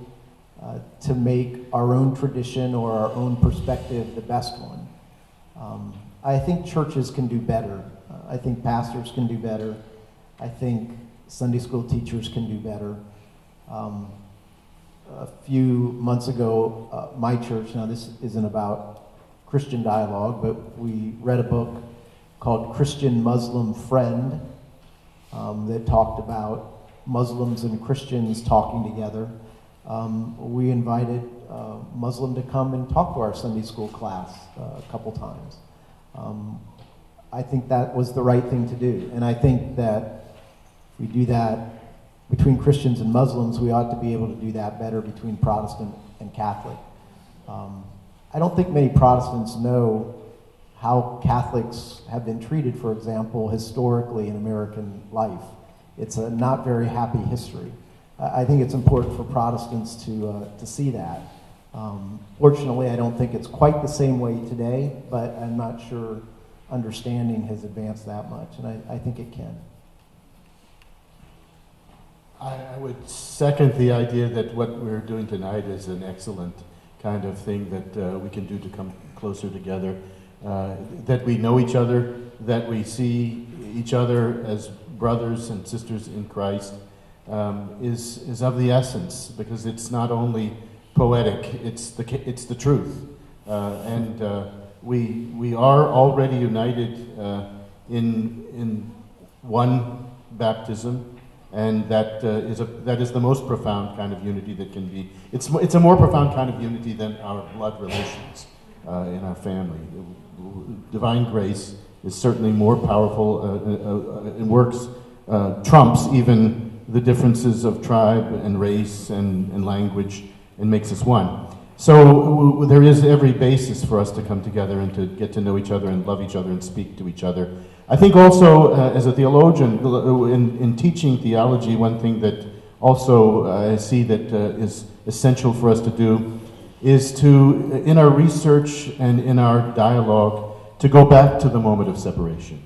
uh, to make our own tradition or our own perspective the best one. Um, I think churches can do better. Uh, I think pastors can do better. I think Sunday school teachers can do better. Um, a few months ago, uh, my church, now this isn't about Christian dialogue, but we read a book called Christian Muslim Friend um, that talked about Muslims and Christians talking together. Um, we invited uh, Muslim to come and talk to our Sunday school class uh, a couple times. Um, I think that was the right thing to do, and I think that if we do that between Christians and Muslims, we ought to be able to do that better between Protestant and Catholic. Um, I don't think many Protestants know how Catholics have been treated, for example, historically in American life. It's a not very happy history. I think it's important for Protestants to, uh, to see that. Um, fortunately, I don't think it's quite the same way today, but I'm not sure understanding has advanced that much, and I, I think it can. I, I would second the idea that what we're doing tonight is an excellent kind of thing that uh, we can do to come closer together, uh, that we know each other, that we see each other as brothers and sisters in Christ, um, is, is of the essence, because it's not only poetic, it's the, it's the truth. Uh, and uh, we, we are already united uh, in, in one baptism, and that, uh, is a, that is the most profound kind of unity that can be. It's, it's a more profound kind of unity than our blood relations uh, in our family. Divine grace is certainly more powerful uh, uh, uh, and works, uh, trumps even the differences of tribe and race and, and language, and makes us one. So there is every basis for us to come together and to get to know each other and love each other and speak to each other. I think also, uh, as a theologian, in, in teaching theology, one thing that also uh, I see that uh, is essential for us to do is to, in our research and in our dialogue, to go back to the moment of separation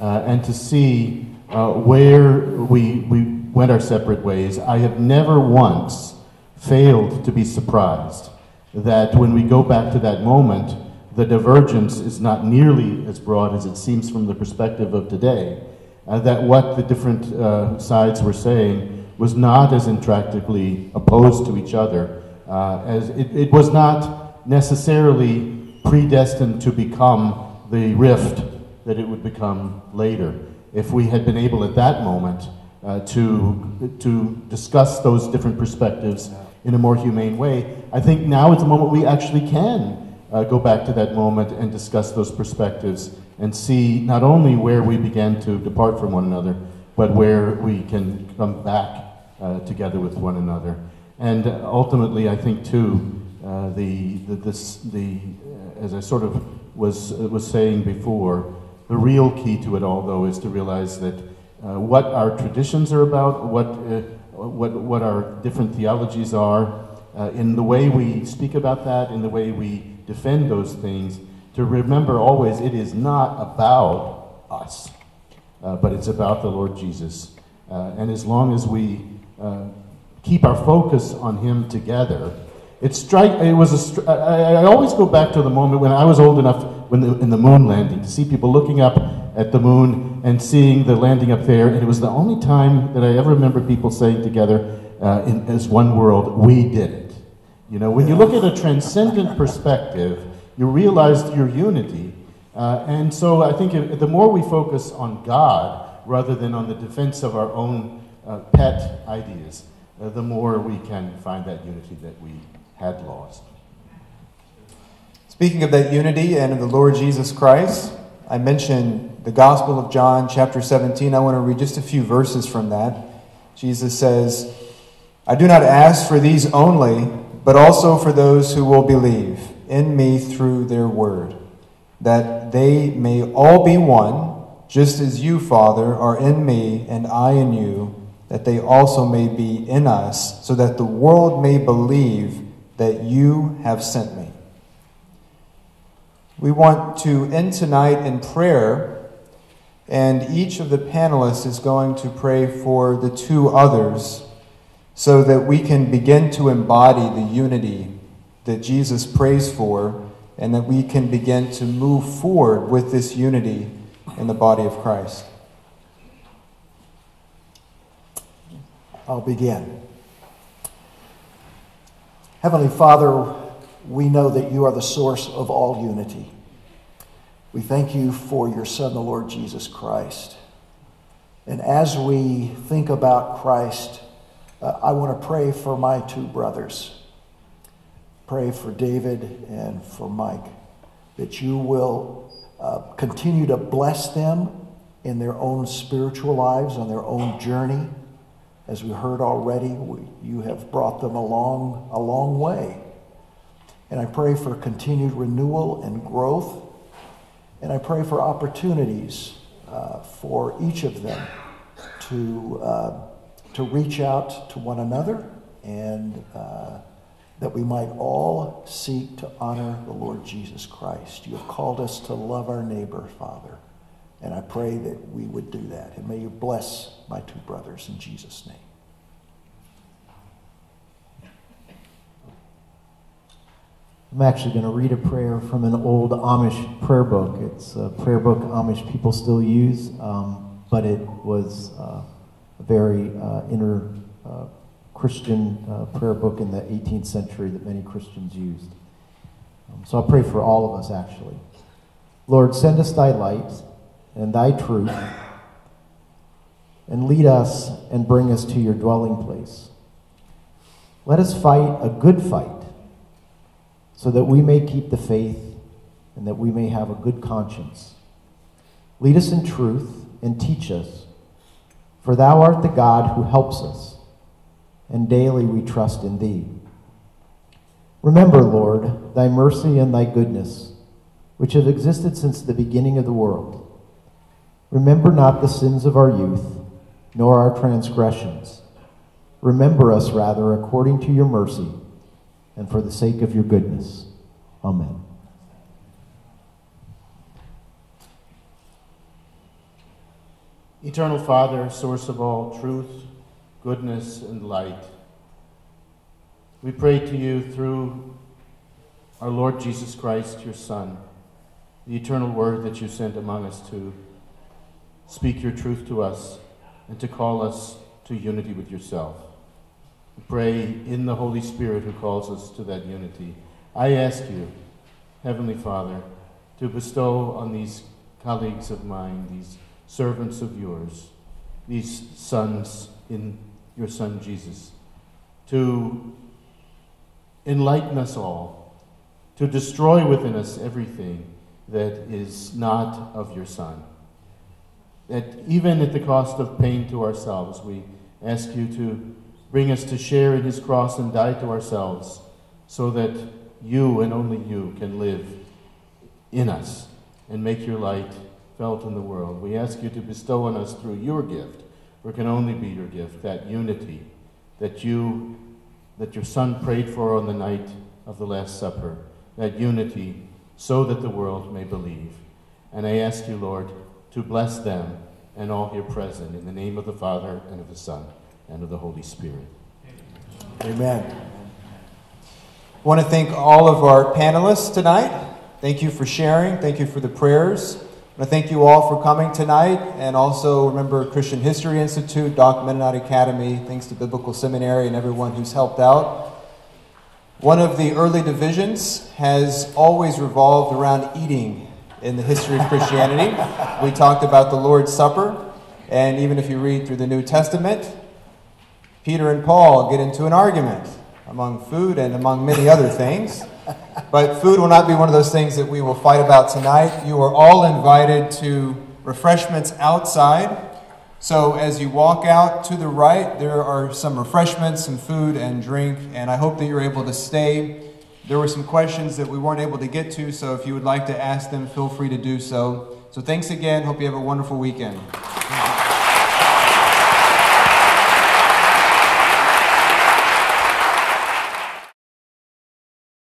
uh, and to see uh, where we, we went our separate ways. I have never once failed to be surprised that when we go back to that moment, the divergence is not nearly as broad as it seems from the perspective of today, uh, that what the different uh, sides were saying was not as intractably opposed to each other, uh, as it, it was not necessarily predestined to become the rift that it would become later. If we had been able at that moment uh, to, to discuss those different perspectives in a more humane way. I think now is the moment we actually can uh, go back to that moment and discuss those perspectives and see not only where we began to depart from one another, but where we can come back uh, together with one another. And ultimately, I think too, uh, the, the, this, the, as I sort of was, was saying before, the real key to it all though is to realize that uh, what our traditions are about, what uh, What, what our different theologies are, uh, in the way we speak about that, in the way we defend those things, to remember always it is not about us, uh, but it's about the Lord Jesus. Uh, and as long as we uh, keep our focus on Him together, it strike. It was a stri I, I always go back to the moment when I was old enough, when the, in the moon landing, to see people looking up at the moon and seeing the landing up there, and it was the only time that I ever remember people saying together, uh, in, as one world, we did it. You know, when you look at a transcendent perspective, you realize your unity, uh, and so I think if, the more we focus on God rather than on the defense of our own uh, pet ideas, uh, the more we can find that unity that we had lost. Speaking of that unity and of the Lord Jesus Christ, I mentioned the Gospel of John, chapter seventeen. I want to read just a few verses from that. Jesus says, "I do not ask for these only, but also for those who will believe in me through their word, that they may all be one, just as you, Father, are in me and I in you, that they also may be in us, so that the world may believe that you have sent me. We want to end tonight in prayer, and each of the panelists is going to pray for the two others so that we can begin to embody the unity that Jesus prays for, and that we can begin to move forward with this unity in the body of Christ. I'll begin. Heavenly Father, we know that you are the source of all unity. We thank you for your Son, the Lord Jesus Christ. And as we think about Christ, uh, I want to pray for my two brothers. Pray for David and for Mike, that you will uh, continue to bless them in their own spiritual lives, on their own journey. As we heard already, we, you have brought them along a long way. And I pray for continued renewal and growth. And I pray for opportunities uh, for each of them to, uh, to reach out to one another, and uh, that we might all seek to honor the Lord Jesus Christ. You have called us to love our neighbor, Father, and I pray that we would do that. And may you bless my two brothers in Jesus' name. I'm actually going to read a prayer from an old Amish prayer book. It's a prayer book Amish people still use, um, but it was uh, a very uh, inner uh, Christian uh, prayer book in the eighteenth century that many Christians used. Um, so I'll pray for all of us, actually. Lord, send us thy light and thy truth, and lead us and bring us to your dwelling place. Let us fight a good fight, so that we may keep the faith and that we may have a good conscience. Lead us in truth and teach us, for thou art the God who helps us, and daily we trust in thee. Remember, Lord, thy mercy and thy goodness, which have existed since the beginning of the world. Remember not the sins of our youth, nor our transgressions. Remember us, rather, according to your mercy, and for the sake of your goodness. Amen. Eternal Father, source of all truth, goodness, and light, we pray to you through our Lord Jesus Christ, your Son, the eternal word that you sent among us to speak your truth to us and to call us to unity with yourself. We pray in the Holy Spirit who calls us to that unity. I ask you, Heavenly Father, to bestow on these colleagues of mine, these servants of yours, these sons in your Son Jesus, to enlighten us all, to destroy within us everything that is not of your Son. That even at the cost of pain to ourselves, we ask you to bring us to share in his cross and die to ourselves, so that you and only you can live in us and make your light felt in the world. We ask you to bestow on us through your gift, for it can only be your gift, that unity that you, that your Son prayed for on the night of the Last Supper, that unity so that the world may believe. And I ask you, Lord, to bless them and all here present, in the name of the Father, and of the Son, and of the Holy Spirit. Amen. I want to thank all of our panelists tonight. Thank you for sharing. Thank you for the prayers. I want to thank you all for coming tonight, and also remember Christian History Institute, Doc Mennonite Academy, thanks to Biblical Seminary and everyone who's helped out. One of the early divisions has always revolved around eating in the history of Christianity. We talked about the Lord's Supper, and even if you read through the New Testament, Peter and Paul get into an argument among food and among many other things. But food will not be one of those things that we will fight about tonight. You are all invited to refreshments outside. So as you walk out to the right, there are some refreshments, some food and drink, and I hope that you're able to stay. There were some questions that we weren't able to get to, so if you would like to ask them, feel free to do so. So thanks again. Hope you have a wonderful weekend.